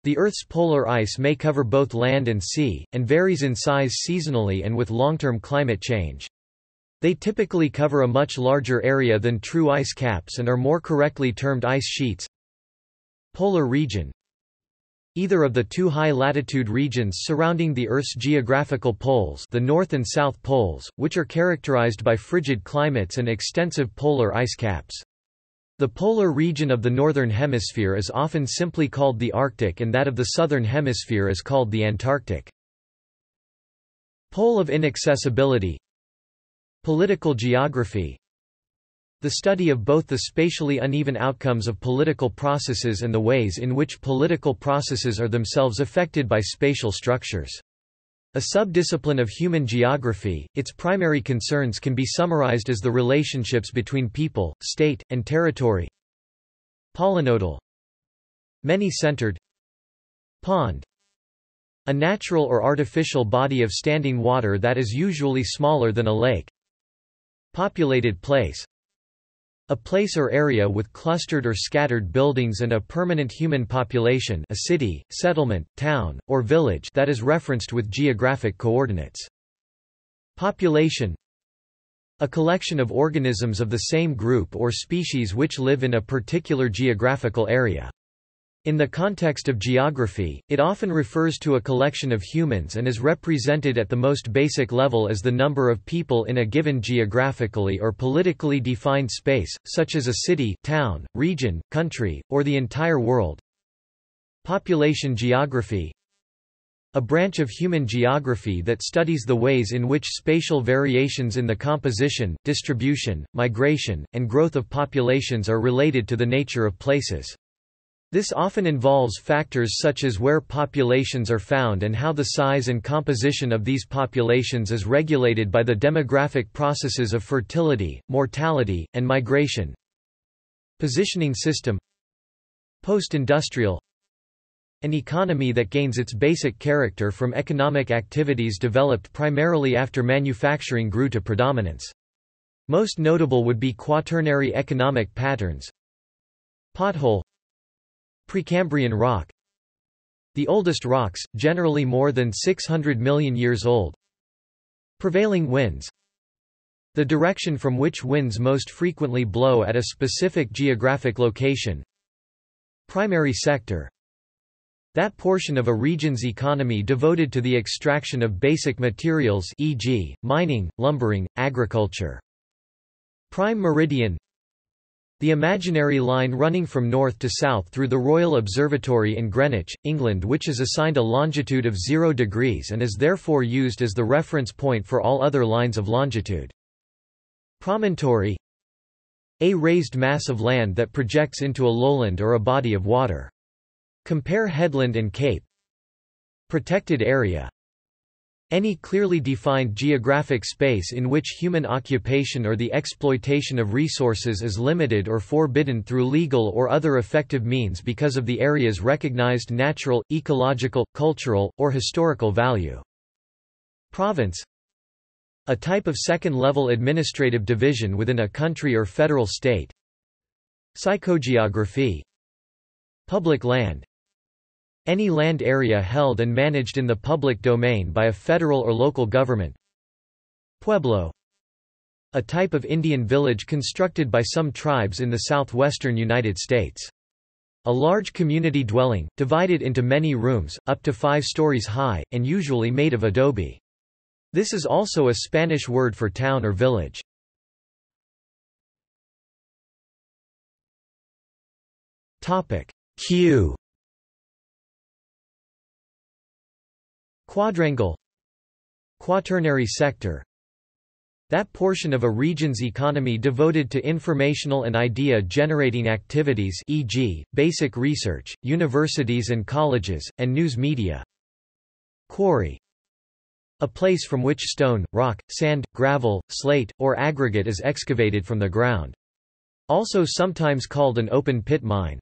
The Earth's polar ice may cover both land and sea, and varies in size seasonally and with long-term climate change. They typically cover a much larger area than true ice caps and are more correctly termed ice sheets. Polar region. Either of the two high-latitude regions surrounding the Earth's geographical poles, the North and South Poles, which are characterized by frigid climates and extensive polar ice caps. The polar region of the Northern Hemisphere is often simply called the Arctic and that of the Southern Hemisphere is called the Antarctic. Pole of inaccessibility. Political geography. The study of both the spatially uneven outcomes of political processes and the ways in which political processes are themselves affected by spatial structures. A subdiscipline of human geography, its primary concerns can be summarized as the relationships between people, state, and territory. Polynodal. Many-centered. Pond. A natural or artificial body of standing water that is usually smaller than a lake. Populated place. A place or area with clustered or scattered buildings and a permanent human population, a city, settlement, town, or village that is referenced with geographic coordinates. Population. A collection of organisms of the same group or species which live in a particular geographical area. In the context of geography, it often refers to a collection of humans and is represented at the most basic level as the number of people in a given geographically or politically defined space, such as a city, town, region, country, or the entire world. Population geography: a branch of human geography that studies the ways in which spatial variations in the composition, distribution, migration, and growth of populations are related to the nature of places. This often involves factors such as where populations are found and how the size and composition of these populations is regulated by the demographic processes of fertility, mortality, and migration. Positioning system: post-industrial, an economy that gains its basic character from economic activities developed primarily after manufacturing grew to predominance. Most notable would be quaternary economic patterns. Pothole: Precambrian rock, the oldest rocks, generally more than 600 million years old. Prevailing winds: the direction from which winds most frequently blow at a specific geographic location. Primary sector: that portion of a region's economy devoted to the extraction of basic materials, e.g., mining, lumbering, agriculture. Prime meridian: the imaginary line running from north to south through the Royal Observatory in Greenwich, England, which is assigned a longitude of 0 degrees and is therefore used as the reference point for all other lines of longitude. Promontory: a raised mass of land that projects into a lowland or a body of water. Compare headland and cape. Protected area: any clearly defined geographic space in which human occupation or the exploitation of resources is limited or forbidden through legal or other effective means because of the area's recognized natural, ecological, cultural, or historical value. Province: a type of second-level administrative division within a country or federal state. Psychogeography: public land, any land area held and managed in the public domain by a federal or local government. Pueblo: a type of Indian village constructed by some tribes in the southwestern United States. A large community dwelling, divided into many rooms, up to 5 stories high, and usually made of adobe. This is also a Spanish word for town or village. Q. Quadrangle: quaternary sector, that portion of a region's economy devoted to informational and idea-generating activities, e.g., basic research, universities and colleges, and news media. Quarry: a place from which stone, rock, sand, gravel, slate, or aggregate is excavated from the ground. Also sometimes called an open pit mine.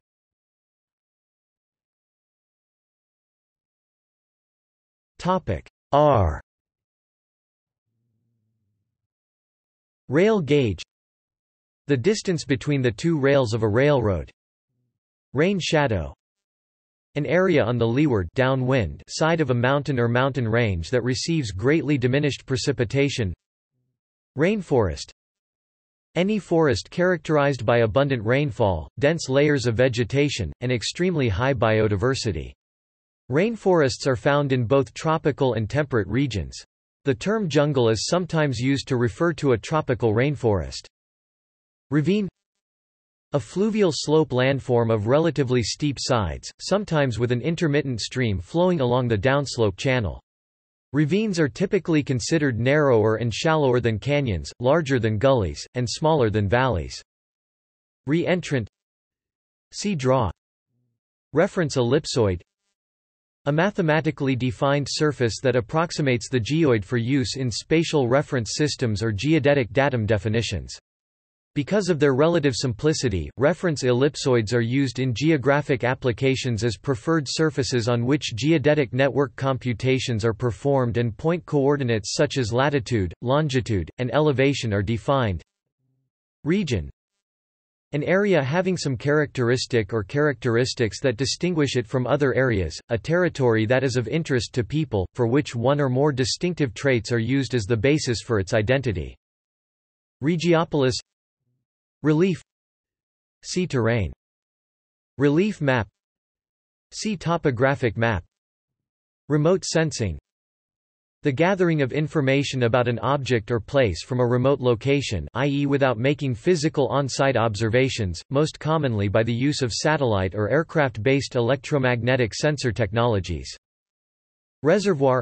R. Rail gauge: the distance between the two rails of a railroad. Rain shadow: an area on the leeward downwind side of a mountain or mountain range that receives greatly diminished precipitation. Rainforest: any forest characterized by abundant rainfall, dense layers of vegetation, and extremely high biodiversity. Rainforests are found in both tropical and temperate regions. The term jungle is sometimes used to refer to a tropical rainforest. Ravine: a fluvial slope landform of relatively steep sides, sometimes with an intermittent stream flowing along the downslope channel. Ravines are typically considered narrower and shallower than canyons, larger than gullies, and smaller than valleys. Re-entrant: see draw. Reference ellipsoid: a mathematically defined surface that approximates the geoid for use in spatial reference systems or geodetic datum definitions. Because of their relative simplicity, reference ellipsoids are used in geographic applications as preferred surfaces on which geodetic network computations are performed and point coordinates such as latitude, longitude, and elevation are defined. Region: an area having some characteristic or characteristics that distinguish it from other areas, a territory that is of interest to people, for which one or more distinctive traits are used as the basis for its identity. Regiopolis: relief. See terrain. Relief map. See topographic map. Remote sensing. The gathering of information about an object or place from a remote location, i.e. without making physical on-site observations, most commonly by the use of satellite or aircraft-based electromagnetic sensor technologies. Reservoir,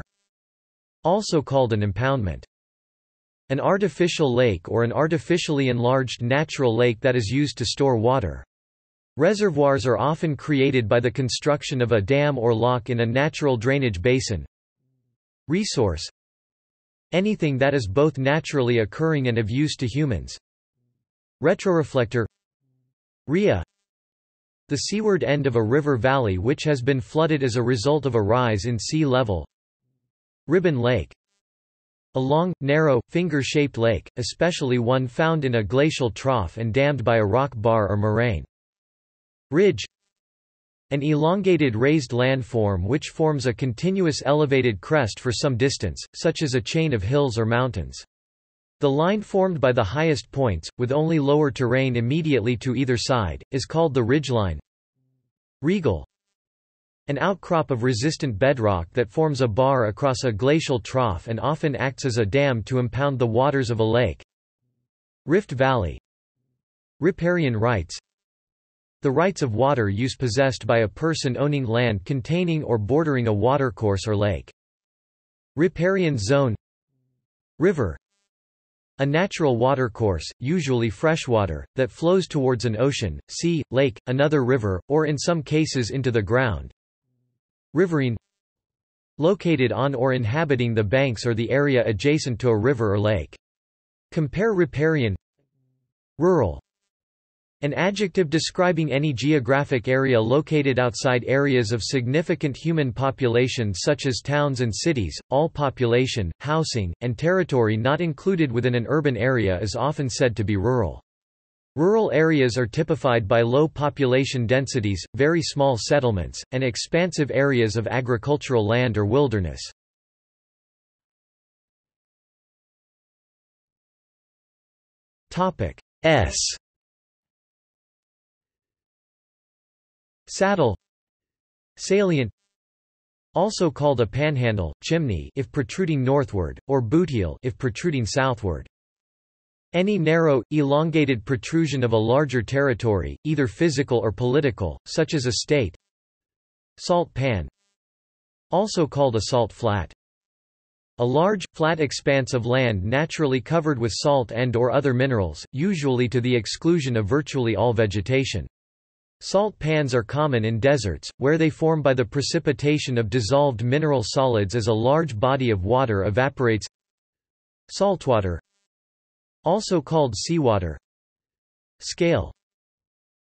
also called an impoundment. An artificial lake or an artificially enlarged natural lake that is used to store water. Reservoirs are often created by the construction of a dam or lock in a natural drainage basin. Resource. Anything that is both naturally occurring and of use to humans. Retroreflector. Rhea. The seaward end of a river valley which has been flooded as a result of a rise in sea level. Ribbon Lake. A long, narrow, finger-shaped lake, especially one found in a glacial trough and dammed by a rock bar or moraine. Ridge. An elongated raised landform which forms a continuous elevated crest for some distance, such as a chain of hills or mountains. The line formed by the highest points, with only lower terrain immediately to either side, is called the ridgeline. Regal. An outcrop of resistant bedrock that forms a bar across a glacial trough and often acts as a dam to impound the waters of a lake. Rift Valley. Riparian rights. The rights of water use possessed by a person owning land containing or bordering a watercourse or lake. Riparian zone. River. A natural watercourse, usually freshwater, that flows towards an ocean, sea, lake, another river, or in some cases into the ground. Riverine. Located on or inhabiting the banks or the area adjacent to a river or lake. Compare riparian. Rural. An adjective describing any geographic area located outside areas of significant human population such as towns and cities. All population, housing, and territory not included within an urban area is often said to be rural. Rural areas are typified by low population densities, very small settlements, and expansive areas of agricultural land or wilderness. Topic S. Saddle. Salient. Also called a panhandle, chimney if protruding northward, or bootial if protruding southward. Any narrow, elongated protrusion of a larger territory, either physical or political, such as a state. Salt pan. Also called a salt flat. A large, flat expanse of land naturally covered with salt and or other minerals, usually to the exclusion of virtually all vegetation. Salt pans are common in deserts, where they form by the precipitation of dissolved mineral solids as a large body of water evaporates. Saltwater. Also called seawater. Scale.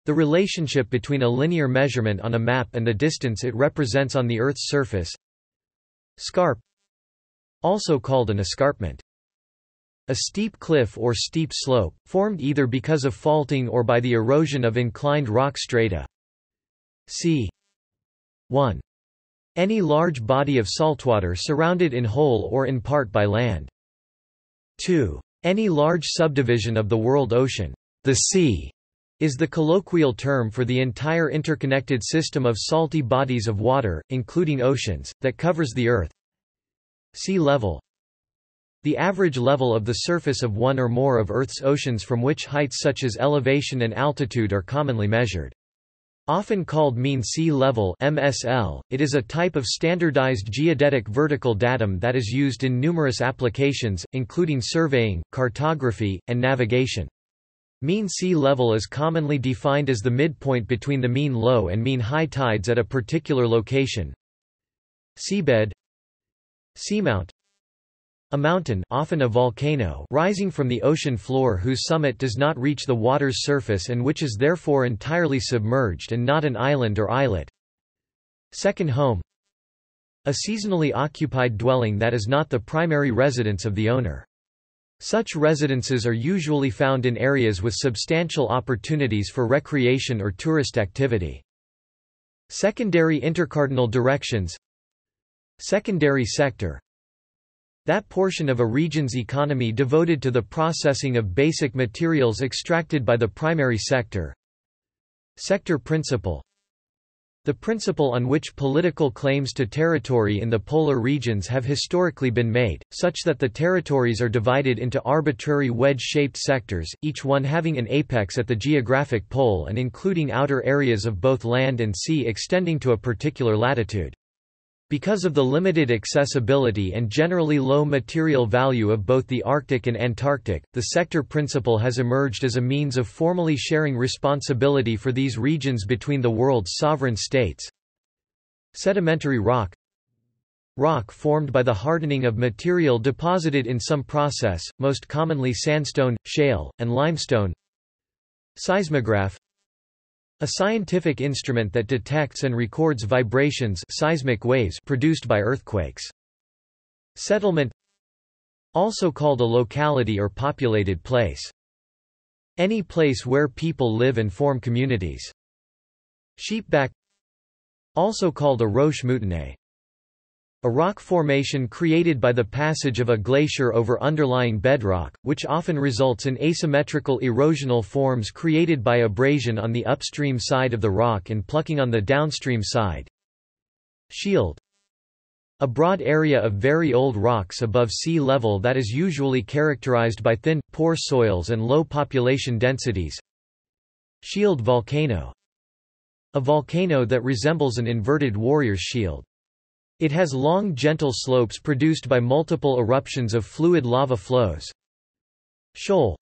The relationship between a linear measurement on a map and the distance it represents on the Earth's surface. Scarp. Also called an escarpment. A steep cliff or steep slope, formed either because of faulting or by the erosion of inclined rock strata. C. 1. Any large body of saltwater surrounded in whole or in part by land. 2. Any large subdivision of the world ocean. The sea is the colloquial term for the entire interconnected system of salty bodies of water, including oceans, that covers the Earth. Sea level. The average level of the surface of one or more of Earth's oceans from which heights such as elevation and altitude are commonly measured. Often called mean sea level (MSL), it is a type of standardized geodetic vertical datum that is used in numerous applications, including surveying, cartography, and navigation. Mean sea level is commonly defined as the midpoint between the mean low and mean high tides at a particular location. Seabed. Seamount. A mountain, often a volcano, rising from the ocean floor whose summit does not reach the water's surface and which is therefore entirely submerged and not an island or islet. Second home. A seasonally occupied dwelling that is not the primary residence of the owner. Such residences are usually found in areas with substantial opportunities for recreation or tourist activity. Secondary intercardinal directions. Secondary sector. That portion of a region's economy devoted to the processing of basic materials extracted by the primary sector. Sector principle. The principle on which political claims to territory in the polar regions have historically been made, such that the territories are divided into arbitrary wedge-shaped sectors, each one having an apex at the geographic pole and including outer areas of both land and sea extending to a particular latitude. Because of the limited accessibility and generally low material value of both the Arctic and Antarctic, the sector principle has emerged as a means of formally sharing responsibility for these regions between the world's sovereign states. Sedimentary rock. Rock formed by the hardening of material deposited in some process, most commonly sandstone, shale, and limestone. Seismograph. A scientific instrument that detects and records vibrations, seismic waves produced by earthquakes. Settlement, also called a locality or populated place. Any place where people live and form communities. Sheepback, also called a roche moutonné. A rock formation created by the passage of a glacier over underlying bedrock, which often results in asymmetrical erosional forms created by abrasion on the upstream side of the rock and plucking on the downstream side. Shield. A broad area of very old rocks above sea level that is usually characterized by thin, poor soils and low population densities. Shield volcano. A volcano that resembles an inverted warrior's shield. It has long gentle slopes produced by multiple eruptions of fluid lava flows. Shoal,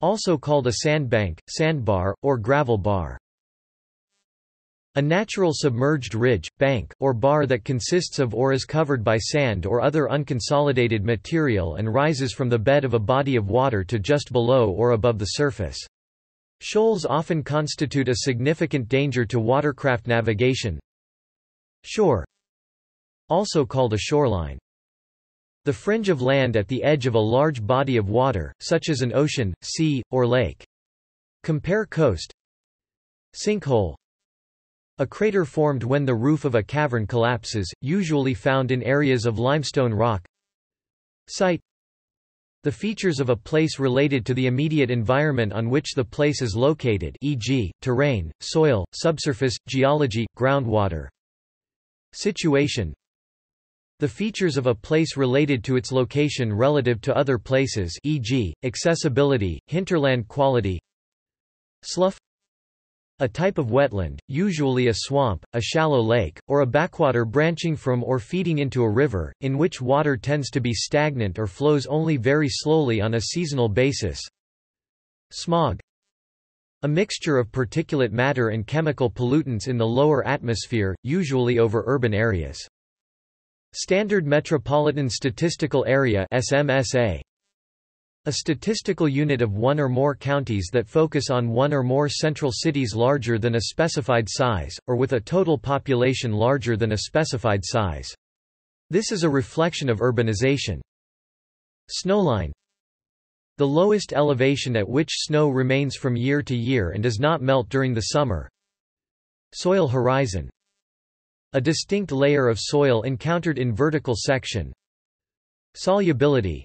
also called a sandbank, sandbar, or gravel bar. A natural submerged ridge, bank, or bar that consists of or is covered by sand or other unconsolidated material and rises from the bed of a body of water to just below or above the surface. Shoals often constitute a significant danger to watercraft navigation. Shore, also called a shoreline. The fringe of land at the edge of a large body of water, such as an ocean, sea, or lake. Compare coast. Sinkhole. A crater formed when the roof of a cavern collapses, usually found in areas of limestone rock. Site. The features of a place related to the immediate environment on which the place is located, e.g., terrain, soil, subsurface, geology, groundwater. Situation. The features of a place related to its location relative to other places, e.g., accessibility, hinterland quality. Slough. A type of wetland, usually a swamp, a shallow lake, or a backwater branching from or feeding into a river, in which water tends to be stagnant or flows only very slowly on a seasonal basis. Smog. A mixture of particulate matter and chemical pollutants in the lower atmosphere, usually over urban areas. Standard Metropolitan Statistical Area (SMSA). A statistical unit of one or more counties that focus on one or more central cities larger than a specified size, or with a total population larger than a specified size. This is a reflection of urbanization. Snowline. The lowest elevation at which snow remains from year to year and does not melt during the summer. Soil horizon. A distinct layer of soil encountered in vertical section. Solubility.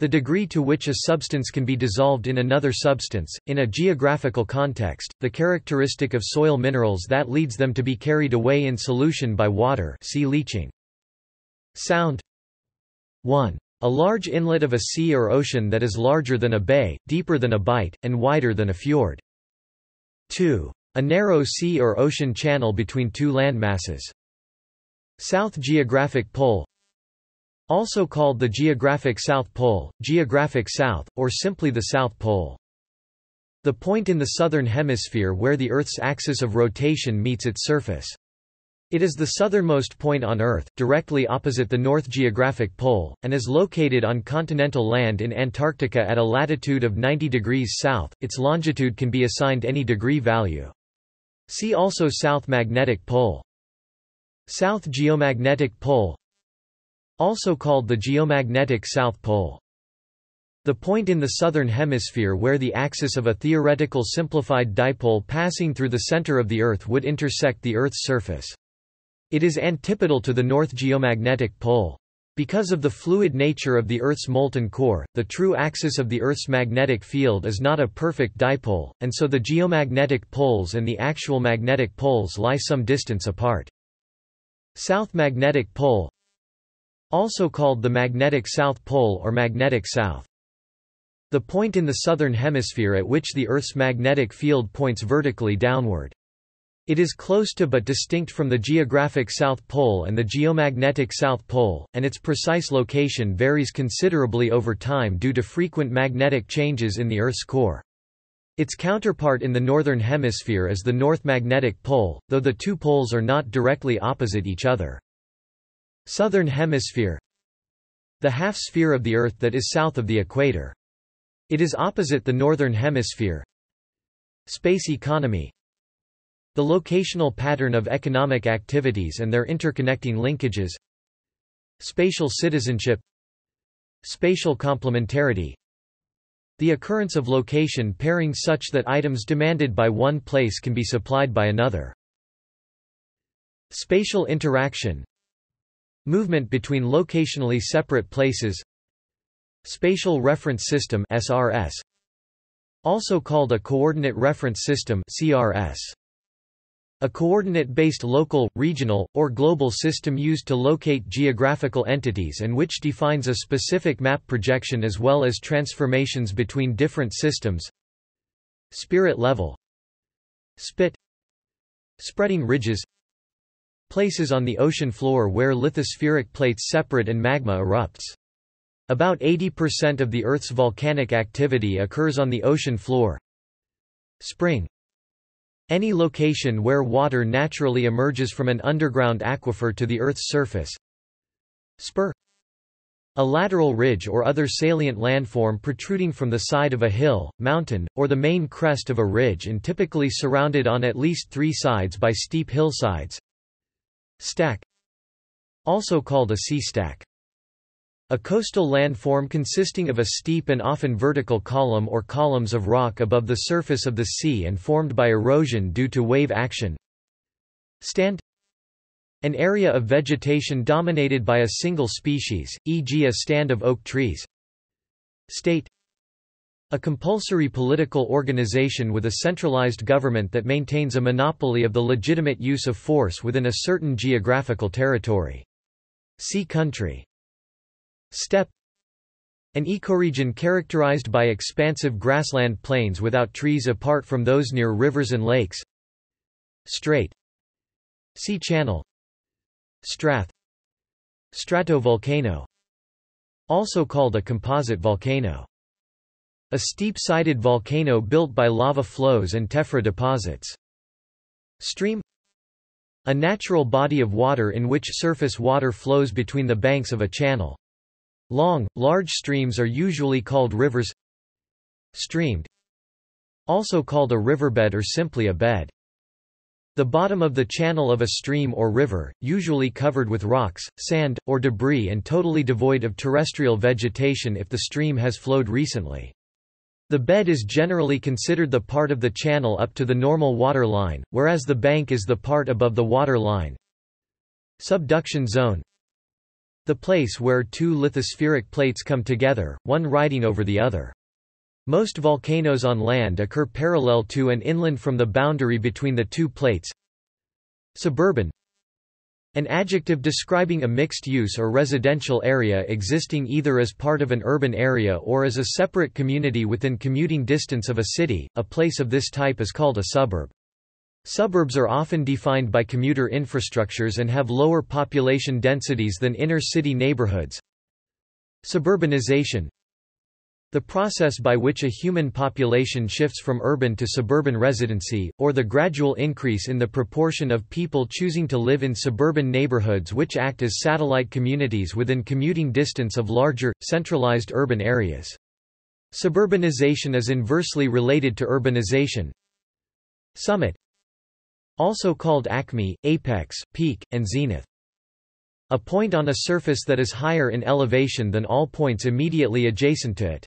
The degree to which a substance can be dissolved in another substance, in a geographical context, the characteristic of soil minerals that leads them to be carried away in solution by water. See leaching. Sound. 1. A large inlet of a sea or ocean that is larger than a bay, deeper than a bight, and wider than a fjord. 2. A narrow sea or ocean channel between two landmasses. South Geographic Pole, also called the Geographic South Pole, Geographic South, or simply the South Pole. The point in the southern hemisphere where the Earth's axis of rotation meets its surface. It is the southernmost point on Earth, directly opposite the North Geographic Pole, and is located on continental land in Antarctica at a latitude of 90 degrees south. Its longitude can be assigned any degree value. See also South Magnetic Pole. South Geomagnetic Pole, also called the Geomagnetic South Pole. The point in the southern hemisphere where the axis of a theoretical simplified dipole passing through the center of the Earth would intersect the Earth's surface. It is antipodal to the North Geomagnetic Pole. Because of the fluid nature of the Earth's molten core, the true axis of the Earth's magnetic field is not a perfect dipole, and so the geomagnetic poles and the actual magnetic poles lie some distance apart. South Magnetic Pole, also called the Magnetic South Pole or Magnetic South. The point in the southern hemisphere at which the Earth's magnetic field points vertically downward. It is close to but distinct from the geographic South Pole and the geomagnetic South Pole, and its precise location varies considerably over time due to frequent magnetic changes in the Earth's core. Its counterpart in the northern hemisphere is the North Magnetic Pole, though the two poles are not directly opposite each other. Southern Hemisphere, the half-sphere of the Earth that is south of the equator. It is opposite the northern hemisphere. Space economy, the locational pattern of economic activities and their interconnecting linkages. Spatial citizenship, spatial complementarity, the occurrence of location pairing such that items demanded by one place can be supplied by another. Spatial interaction, movement between locationally separate places. Spatial reference system (SRS), also called a coordinate reference system (CRS). A coordinate-based local, regional, or global system used to locate geographical entities and which defines a specific map projection as well as transformations between different systems. Spirit level, SPIT, spreading ridges, places on the ocean floor where lithospheric plates separate and magma erupts. About 80% of the Earth's volcanic activity occurs on the ocean floor. Spring, any location where water naturally emerges from an underground aquifer to the Earth's surface. Spur, a lateral ridge or other salient landform protruding from the side of a hill, mountain, or the main crest of a ridge and typically surrounded on at least three sides by steep hillsides. Stack, also called a sea stack, a coastal landform consisting of a steep and often vertical column or columns of rock above the surface of the sea and formed by erosion due to wave action. Stand, an area of vegetation dominated by a single species, e.g. a stand of oak trees. State, a compulsory political organization with a centralized government that maintains a monopoly of the legitimate use of force within a certain geographical territory. See country. Steppe, an ecoregion characterized by expansive grassland plains without trees apart from those near rivers and lakes. Strait, sea channel. Strath, stratovolcano, also called a composite volcano, a steep-sided volcano built by lava flows and tephra deposits. Stream, a natural body of water in which surface water flows between the banks of a channel. Long, large streams are usually called rivers. Streamed, also called a riverbed or simply a bed, the bottom of the channel of a stream or river, usually covered with rocks, sand, or debris and totally devoid of terrestrial vegetation if the stream has flowed recently. The bed is generally considered the part of the channel up to the normal water line, whereas the bank is the part above the water line. Subduction zone, the place where two lithospheric plates come together, one riding over the other. Most volcanoes on land occur parallel to and inland from the boundary between the two plates. Suburban, an adjective describing a mixed-use or residential area existing either as part of an urban area or as a separate community within commuting distance of a city. A place of this type is called a suburb. Suburbs are often defined by commuter infrastructures and have lower population densities than inner-city neighborhoods. Suburbanization, the process by which a human population shifts from urban to suburban residency, or the gradual increase in the proportion of people choosing to live in suburban neighborhoods which act as satellite communities within commuting distance of larger, centralized urban areas. Suburbanization is inversely related to urbanization. Summit, also called acme, apex, peak, and zenith, a point on a surface that is higher in elevation than all points immediately adjacent to it.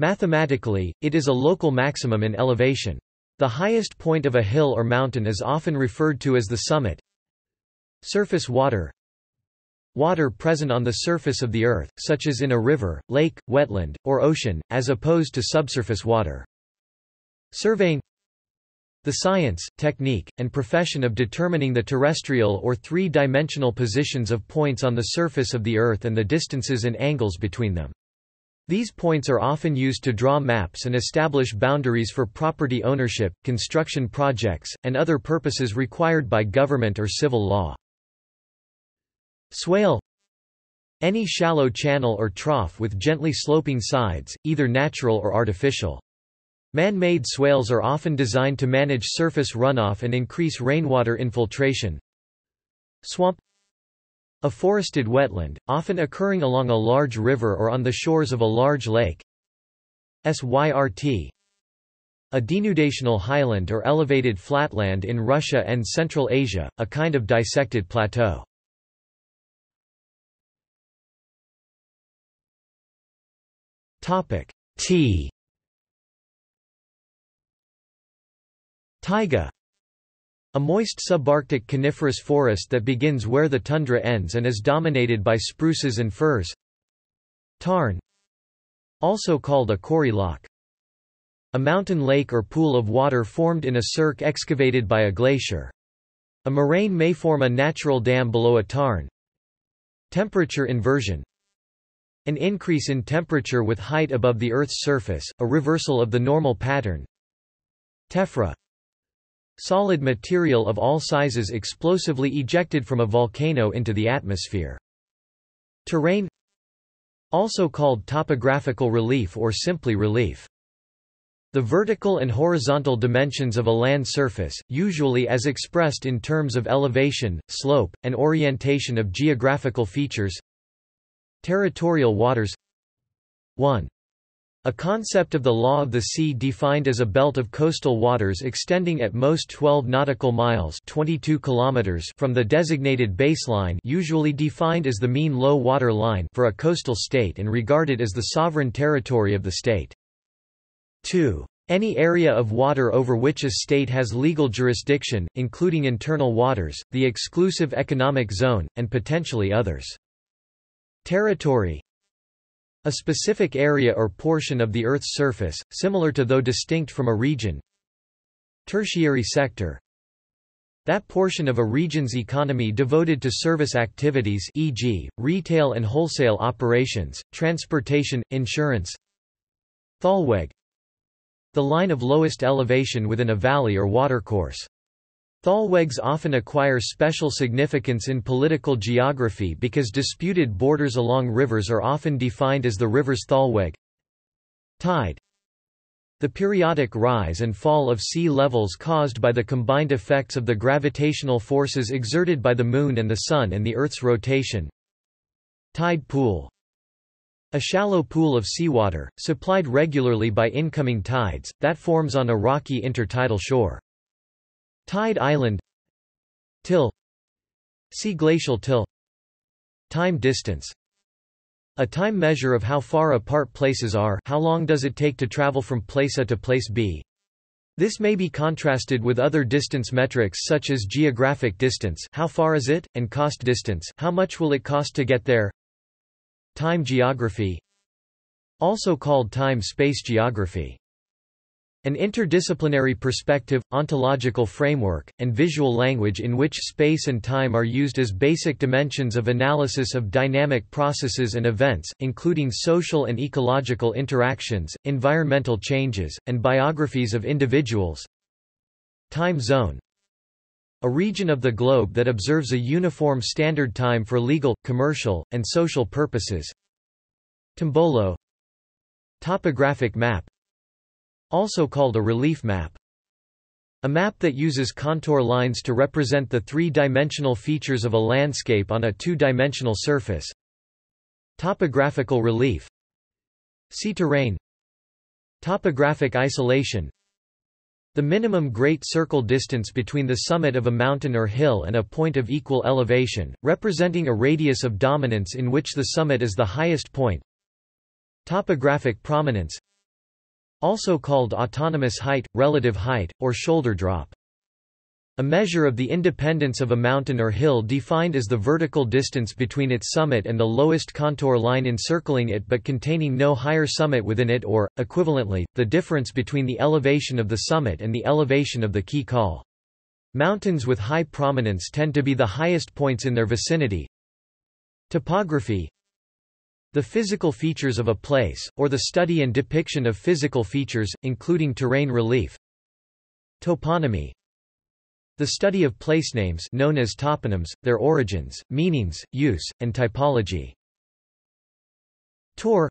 Mathematically, it is a local maximum in elevation. The highest point of a hill or mountain is often referred to as the summit. Surface water, water present on the surface of the earth, such as in a river, lake, wetland, or ocean, as opposed to subsurface water. Surveying: the science, technique, and profession of determining the terrestrial or three-dimensional positions of points on the surface of the Earth and the distances and angles between them. These points are often used to draw maps and establish boundaries for property ownership, construction projects, and other purposes required by government or civil law. Swale: any shallow channel or trough with gently sloping sides, either natural or artificial. Man-made swales are often designed to manage surface runoff and increase rainwater infiltration. Swamp: a forested wetland, often occurring along a large river or on the shores of a large lake. Syrt: a denudational highland or elevated flatland in Russia and Central Asia, a kind of dissected plateau. T. Taiga: a moist subarctic coniferous forest that begins where the tundra ends and is dominated by spruces and firs. Tarn: also called a quarry loch, a mountain lake or pool of water formed in a cirque excavated by a glacier. A moraine may form a natural dam below a tarn. Temperature inversion: an increase in temperature with height above the Earth's surface, a reversal of the normal pattern. Tephra: solid material of all sizes explosively ejected from a volcano into the atmosphere. Terrain: also called topographical relief or simply relief. The vertical and horizontal dimensions of a land surface, usually as expressed in terms of elevation, slope, and orientation of geographical features. Territorial waters. 1. A concept of the law of the sea defined as a belt of coastal waters extending at most 12 nautical miles (22 kilometers) from the designated baseline, usually defined as the mean low water line for a coastal state and regarded as the sovereign territory of the state. 2. Any area of water over which a state has legal jurisdiction, including internal waters, the exclusive economic zone, and potentially others. Territory: a specific area or portion of the Earth's surface, similar to though distinct from a region. Tertiary sector: that portion of a region's economy devoted to service activities, e.g., retail and wholesale operations, transportation, insurance. Thalweg: the line of lowest elevation within a valley or watercourse. Thalwegs often acquire special significance in political geography because disputed borders along rivers are often defined as the river's thalweg. Tide: the periodic rise and fall of sea levels caused by the combined effects of the gravitational forces exerted by the Moon and the Sun and the Earth's rotation. Tide pool: a shallow pool of seawater, supplied regularly by incoming tides, that forms on a rocky intertidal shore. Tide island. Till: see glacial till. Time distance: a time measure of how far apart places are, how long does it take to travel from place A to place B. This may be contrasted with other distance metrics such as geographic distance, how far is it, and cost distance, how much will it cost to get there. Time geography: also called time-space geography. An interdisciplinary perspective, ontological framework, and visual language in which space and time are used as basic dimensions of analysis of dynamic processes and events, including social and ecological interactions, environmental changes, and biographies of individuals. Time zone: a region of the globe that observes a uniform standard time for legal, commercial, and social purposes. Tombolo: topographic map, also called a relief map. A map that uses contour lines to represent the three-dimensional features of a landscape on a two-dimensional surface. Topographical relief. See terrain. Topographic isolation: the minimum great circle distance between the summit of a mountain or hill and a point of equal elevation, representing a radius of dominance in which the summit is the highest point. Topographic prominence: also called autonomous height, relative height, or shoulder drop. A measure of the independence of a mountain or hill defined as the vertical distance between its summit and the lowest contour line encircling it but containing no higher summit within it or, equivalently, the difference between the elevation of the summit and the elevation of the key col. Mountains with high prominence tend to be the highest points in their vicinity. Topography. The physical features of a place, or the study and depiction of physical features, including terrain relief. Toponymy. The study of placenames known as toponyms, their origins, meanings, use, and typology. Tor,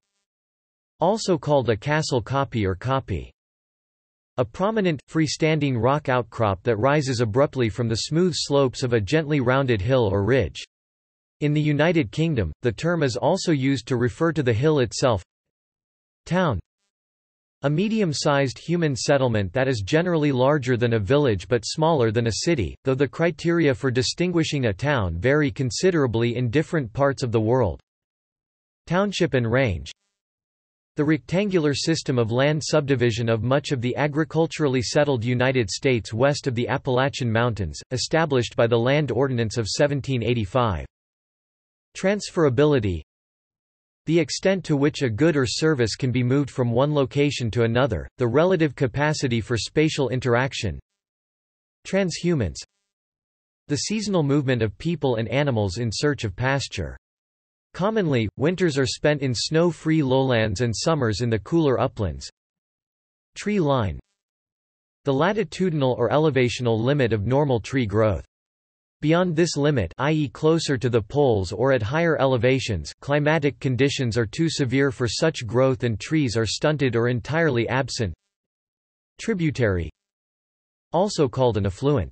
also called a castle koppie or koppie. A prominent, freestanding rock outcrop that rises abruptly from the smooth slopes of a gently rounded hill or ridge. In the United Kingdom, the term is also used to refer to the hill itself. Town. A medium-sized human settlement that is generally larger than a village but smaller than a city, though the criteria for distinguishing a town vary considerably in different parts of the world. Township and range. The rectangular system of land subdivision of much of the agriculturally settled United States west of the Appalachian Mountains, established by the Land Ordinance of 1785. Transferability. The extent to which a good or service can be moved from one location to another, the relative capacity for spatial interaction. Transhumance. The seasonal movement of people and animals in search of pasture. Commonly, winters are spent in snow-free lowlands and summers in the cooler uplands. Tree line. The latitudinal or elevational limit of normal tree growth. Beyond this limit, i.e. closer to the poles or at higher elevations, climatic conditions are too severe for such growth and trees are stunted or entirely absent. Tributary, also called an affluent.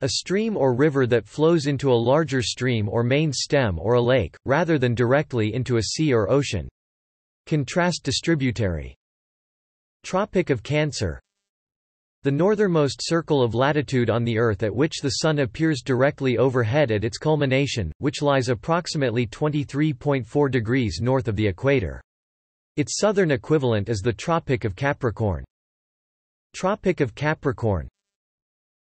A stream or river that flows into a larger stream or main stem or a lake, rather than directly into a sea or ocean. Contrast distributary. Tropic of Cancer. The northernmost circle of latitude on the Earth at which the Sun appears directly overhead at its culmination, which lies approximately 23.4 degrees north of the equator. Its southern equivalent is the Tropic of Capricorn. Tropic of Capricorn.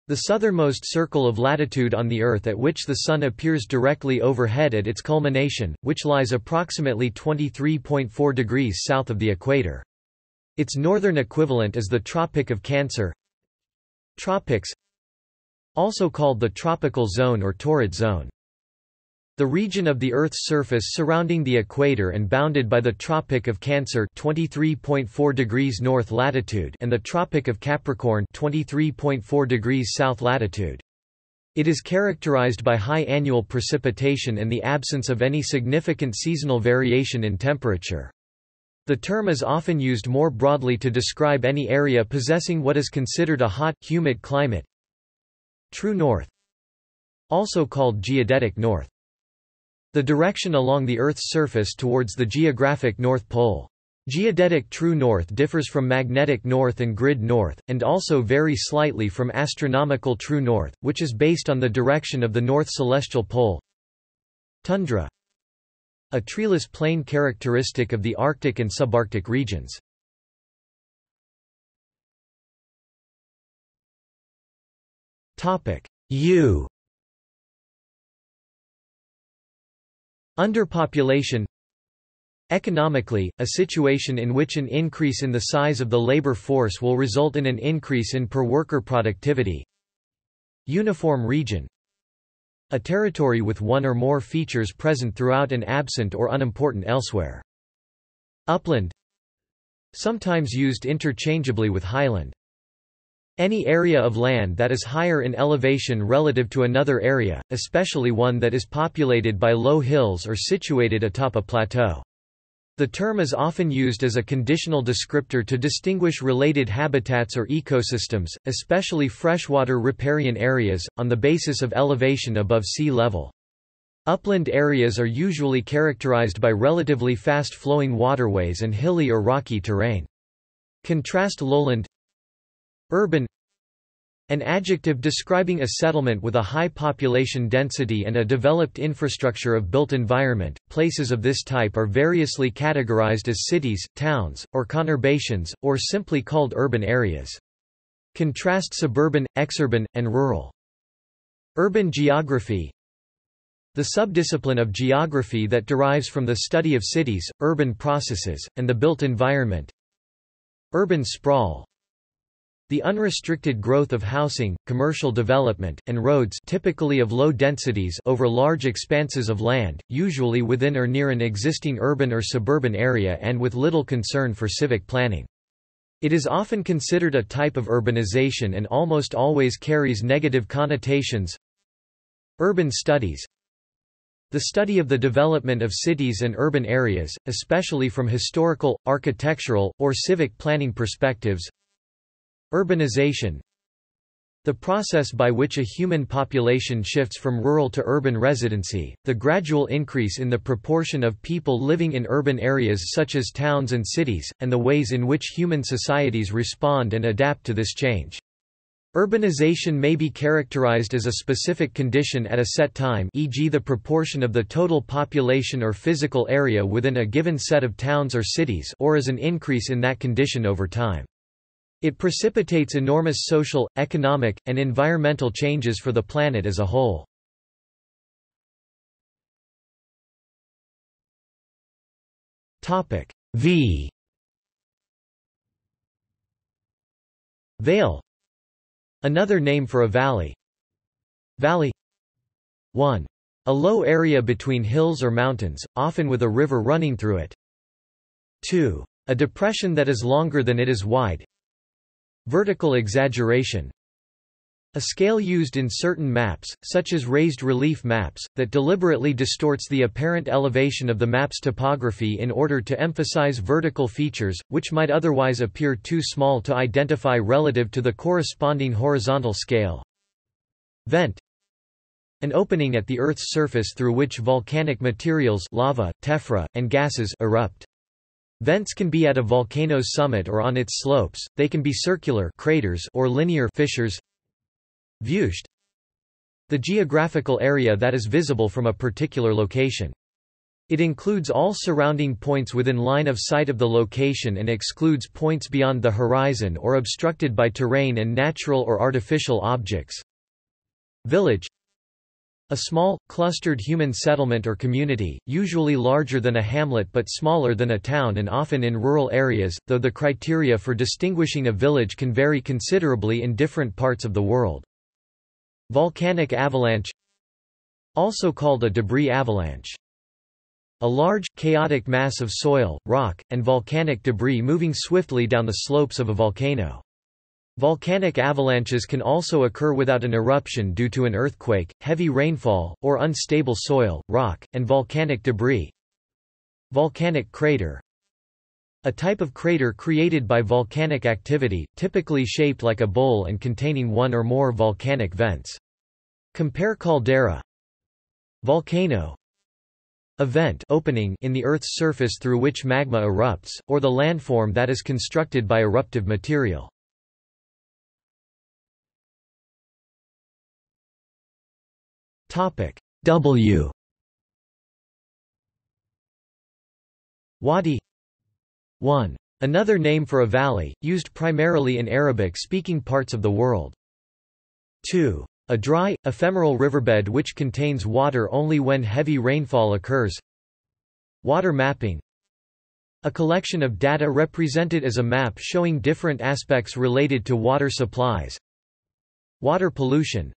The southernmost circle of latitude on the Earth at which the Sun appears directly overhead at its culmination, which lies approximately 23.4 degrees south of the equator. Its northern equivalent is the Tropic of Cancer. Tropics, also called the tropical zone or torrid zone. The region of the Earth's surface surrounding the equator and bounded by the Tropic of Cancer 23.4 degrees north latitude and the Tropic of Capricorn 23.4 degrees south latitude. It is characterized by high annual precipitation and the absence of any significant seasonal variation in temperature. The term is often used more broadly to describe any area possessing what is considered a hot, humid climate. True north, also called geodetic north. The direction along the Earth's surface towards the geographic North Pole. Geodetic true north differs from magnetic north and grid north, and also varies slightly from astronomical true north, which is based on the direction of the North Celestial Pole. Tundra. A treeless plain characteristic of the Arctic and subarctic regions. U. Underpopulation. Economically, a situation in which an increase in the size of the labor force will result in an increase in per-worker productivity. Uniform region. A territory with one or more features present throughout and absent or unimportant elsewhere. Upland, sometimes used interchangeably with highland. Any area of land that is higher in elevation relative to another area, especially one that is populated by low hills or situated atop a plateau. The term is often used as a conditional descriptor to distinguish related habitats or ecosystems, especially freshwater riparian areas, on the basis of elevation above sea level. Upland areas are usually characterized by relatively fast-flowing waterways and hilly or rocky terrain. Contrast lowland. Urban. An adjective describing a settlement with a high population density and a developed infrastructure of built environment. Places of this type are variously categorized as cities, towns, or conurbations, or simply called urban areas. Contrast suburban, exurban, and rural. Urban geography. The subdiscipline of geography that derives from the study of cities, urban processes, and the built environment. Urban sprawl. The unrestricted growth of housing, commercial development, and roads, typically of low densities, over large expanses of land, usually within or near an existing urban or suburban area and with little concern for civic planning. It is often considered a type of urbanization and almost always carries negative connotations. Urban studies. The study of the development of cities and urban areas, especially from historical, architectural, or civic planning perspectives. Urbanization. The process by which a human population shifts from rural to urban residency, the gradual increase in the proportion of people living in urban areas such as towns and cities, and the ways in which human societies respond and adapt to this change. Urbanization may be characterized as a specific condition at a set time, e.g. the proportion of the total population or physical area within a given set of towns or cities, or as an increase in that condition over time. It precipitates enormous social, economic, and environmental changes for the planet as a whole. V. Vale. Another name for a valley. Valley. 1. A low area between hills or mountains, often with a river running through it. 2. A depression that is longer than it is wide. Vertical exaggeration. A scale used in certain maps, such as raised relief maps, that deliberately distorts the apparent elevation of the map's topography in order to emphasize vertical features, which might otherwise appear too small to identify relative to the corresponding horizontal scale. Vent. An opening at the Earth's surface through which volcanic materials, lava, tephra, and gases erupt. Vents can be at a volcano's summit or on its slopes, they can be circular craters or linear fissures. Viecht. The geographical area that is visible from a particular location. It includes all surrounding points within line of sight of the location and excludes points beyond the horizon or obstructed by terrain and natural or artificial objects. Village. A small, clustered human settlement or community, usually larger than a hamlet but smaller than a town and often in rural areas, though the criteria for distinguishing a village can vary considerably in different parts of the world. Volcanic avalanche, also called a debris avalanche. A large, chaotic mass of soil, rock, and volcanic debris moving swiftly down the slopes of a volcano. Volcanic avalanches can also occur without an eruption due to an earthquake, heavy rainfall, or unstable soil, rock, and volcanic debris. Volcanic crater. A type of crater created by volcanic activity, typically shaped like a bowl and containing one or more volcanic vents. Compare caldera. Volcano. A vent opening in the Earth's surface through which magma erupts, or the landform that is constructed by eruptive material. W. Wadi. 1. Another name for a valley, used primarily in Arabic-speaking parts of the world. 2. A dry, ephemeral riverbed which contains water only when heavy rainfall occurs. Water mapping. A collection of data represented as a map showing different aspects related to water supplies. Water pollution.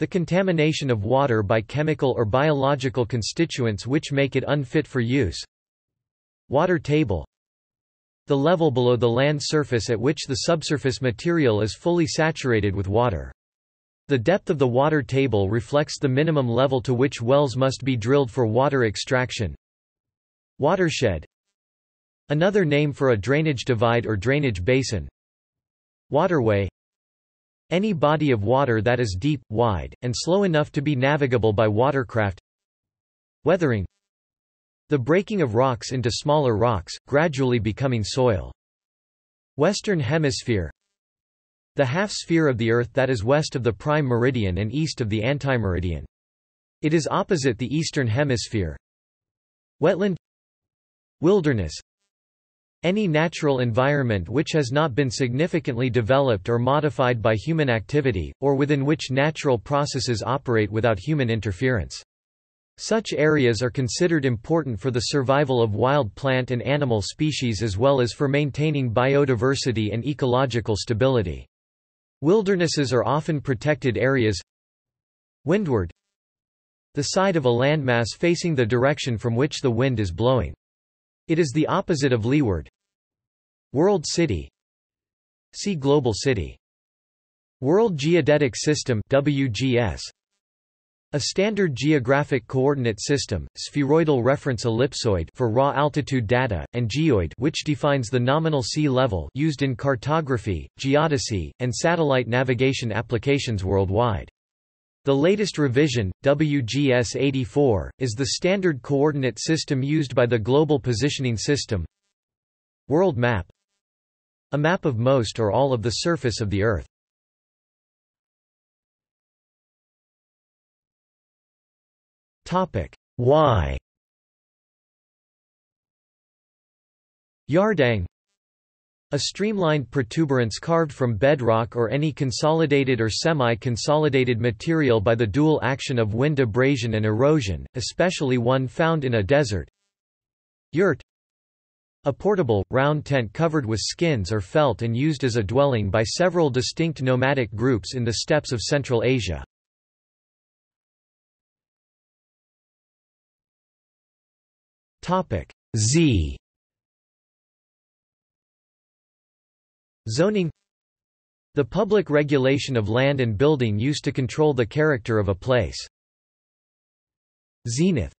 The contamination of water by chemical or biological constituents which make it unfit for use. Water table. The level below the land surface at which the subsurface material is fully saturated with water. The depth of the water table reflects the minimum level to which wells must be drilled for water extraction. Watershed. Another name for a drainage divide or drainage basin. Waterway. Any body of water that is deep, wide, and slow enough to be navigable by watercraft. Weathering. The breaking of rocks into smaller rocks, gradually becoming soil. Western Hemisphere. The half-sphere of the Earth that is west of the prime meridian and east of the antimeridian. It is opposite the eastern hemisphere. Wetland. Wilderness. Any natural environment which has not been significantly developed or modified by human activity, or within which natural processes operate without human interference. Such areas are considered important for the survival of wild plant and animal species as well as for maintaining biodiversity and ecological stability. Wildernesses are often protected areas. Windward: the side of a landmass facing the direction from which the wind is blowing. It is the opposite of leeward. World city. See global city. World Geodetic System (WGS). A standard geographic coordinate system, spheroidal reference ellipsoid for raw altitude data, and geoid which defines the nominal sea level used in cartography, geodesy, and satellite navigation applications worldwide. The latest revision, WGS 84, is the standard coordinate system used by the Global Positioning System. World map. A map of most or all of the surface of the Earth. Why? Yardang: a streamlined protuberance carved from bedrock or any consolidated or semi-consolidated material by the dual action of wind abrasion and erosion, especially one found in a desert. Yurt: a portable, round tent covered with skins or felt and used as a dwelling by several distinct nomadic groups in the steppes of Central Asia. Z. Zoning: the public regulation of land and building used to control the character of a place. Zenith.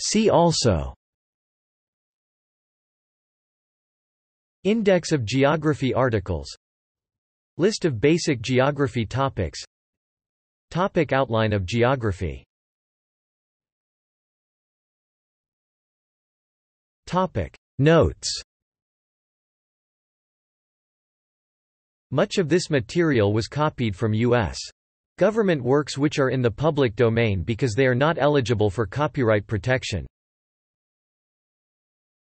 See also: Index of geography articles. List of basic geography topics. Topic outline of geography. Topic notes. Much of this material was copied from U.S. government works which are in the public domain because they are not eligible for copyright protection.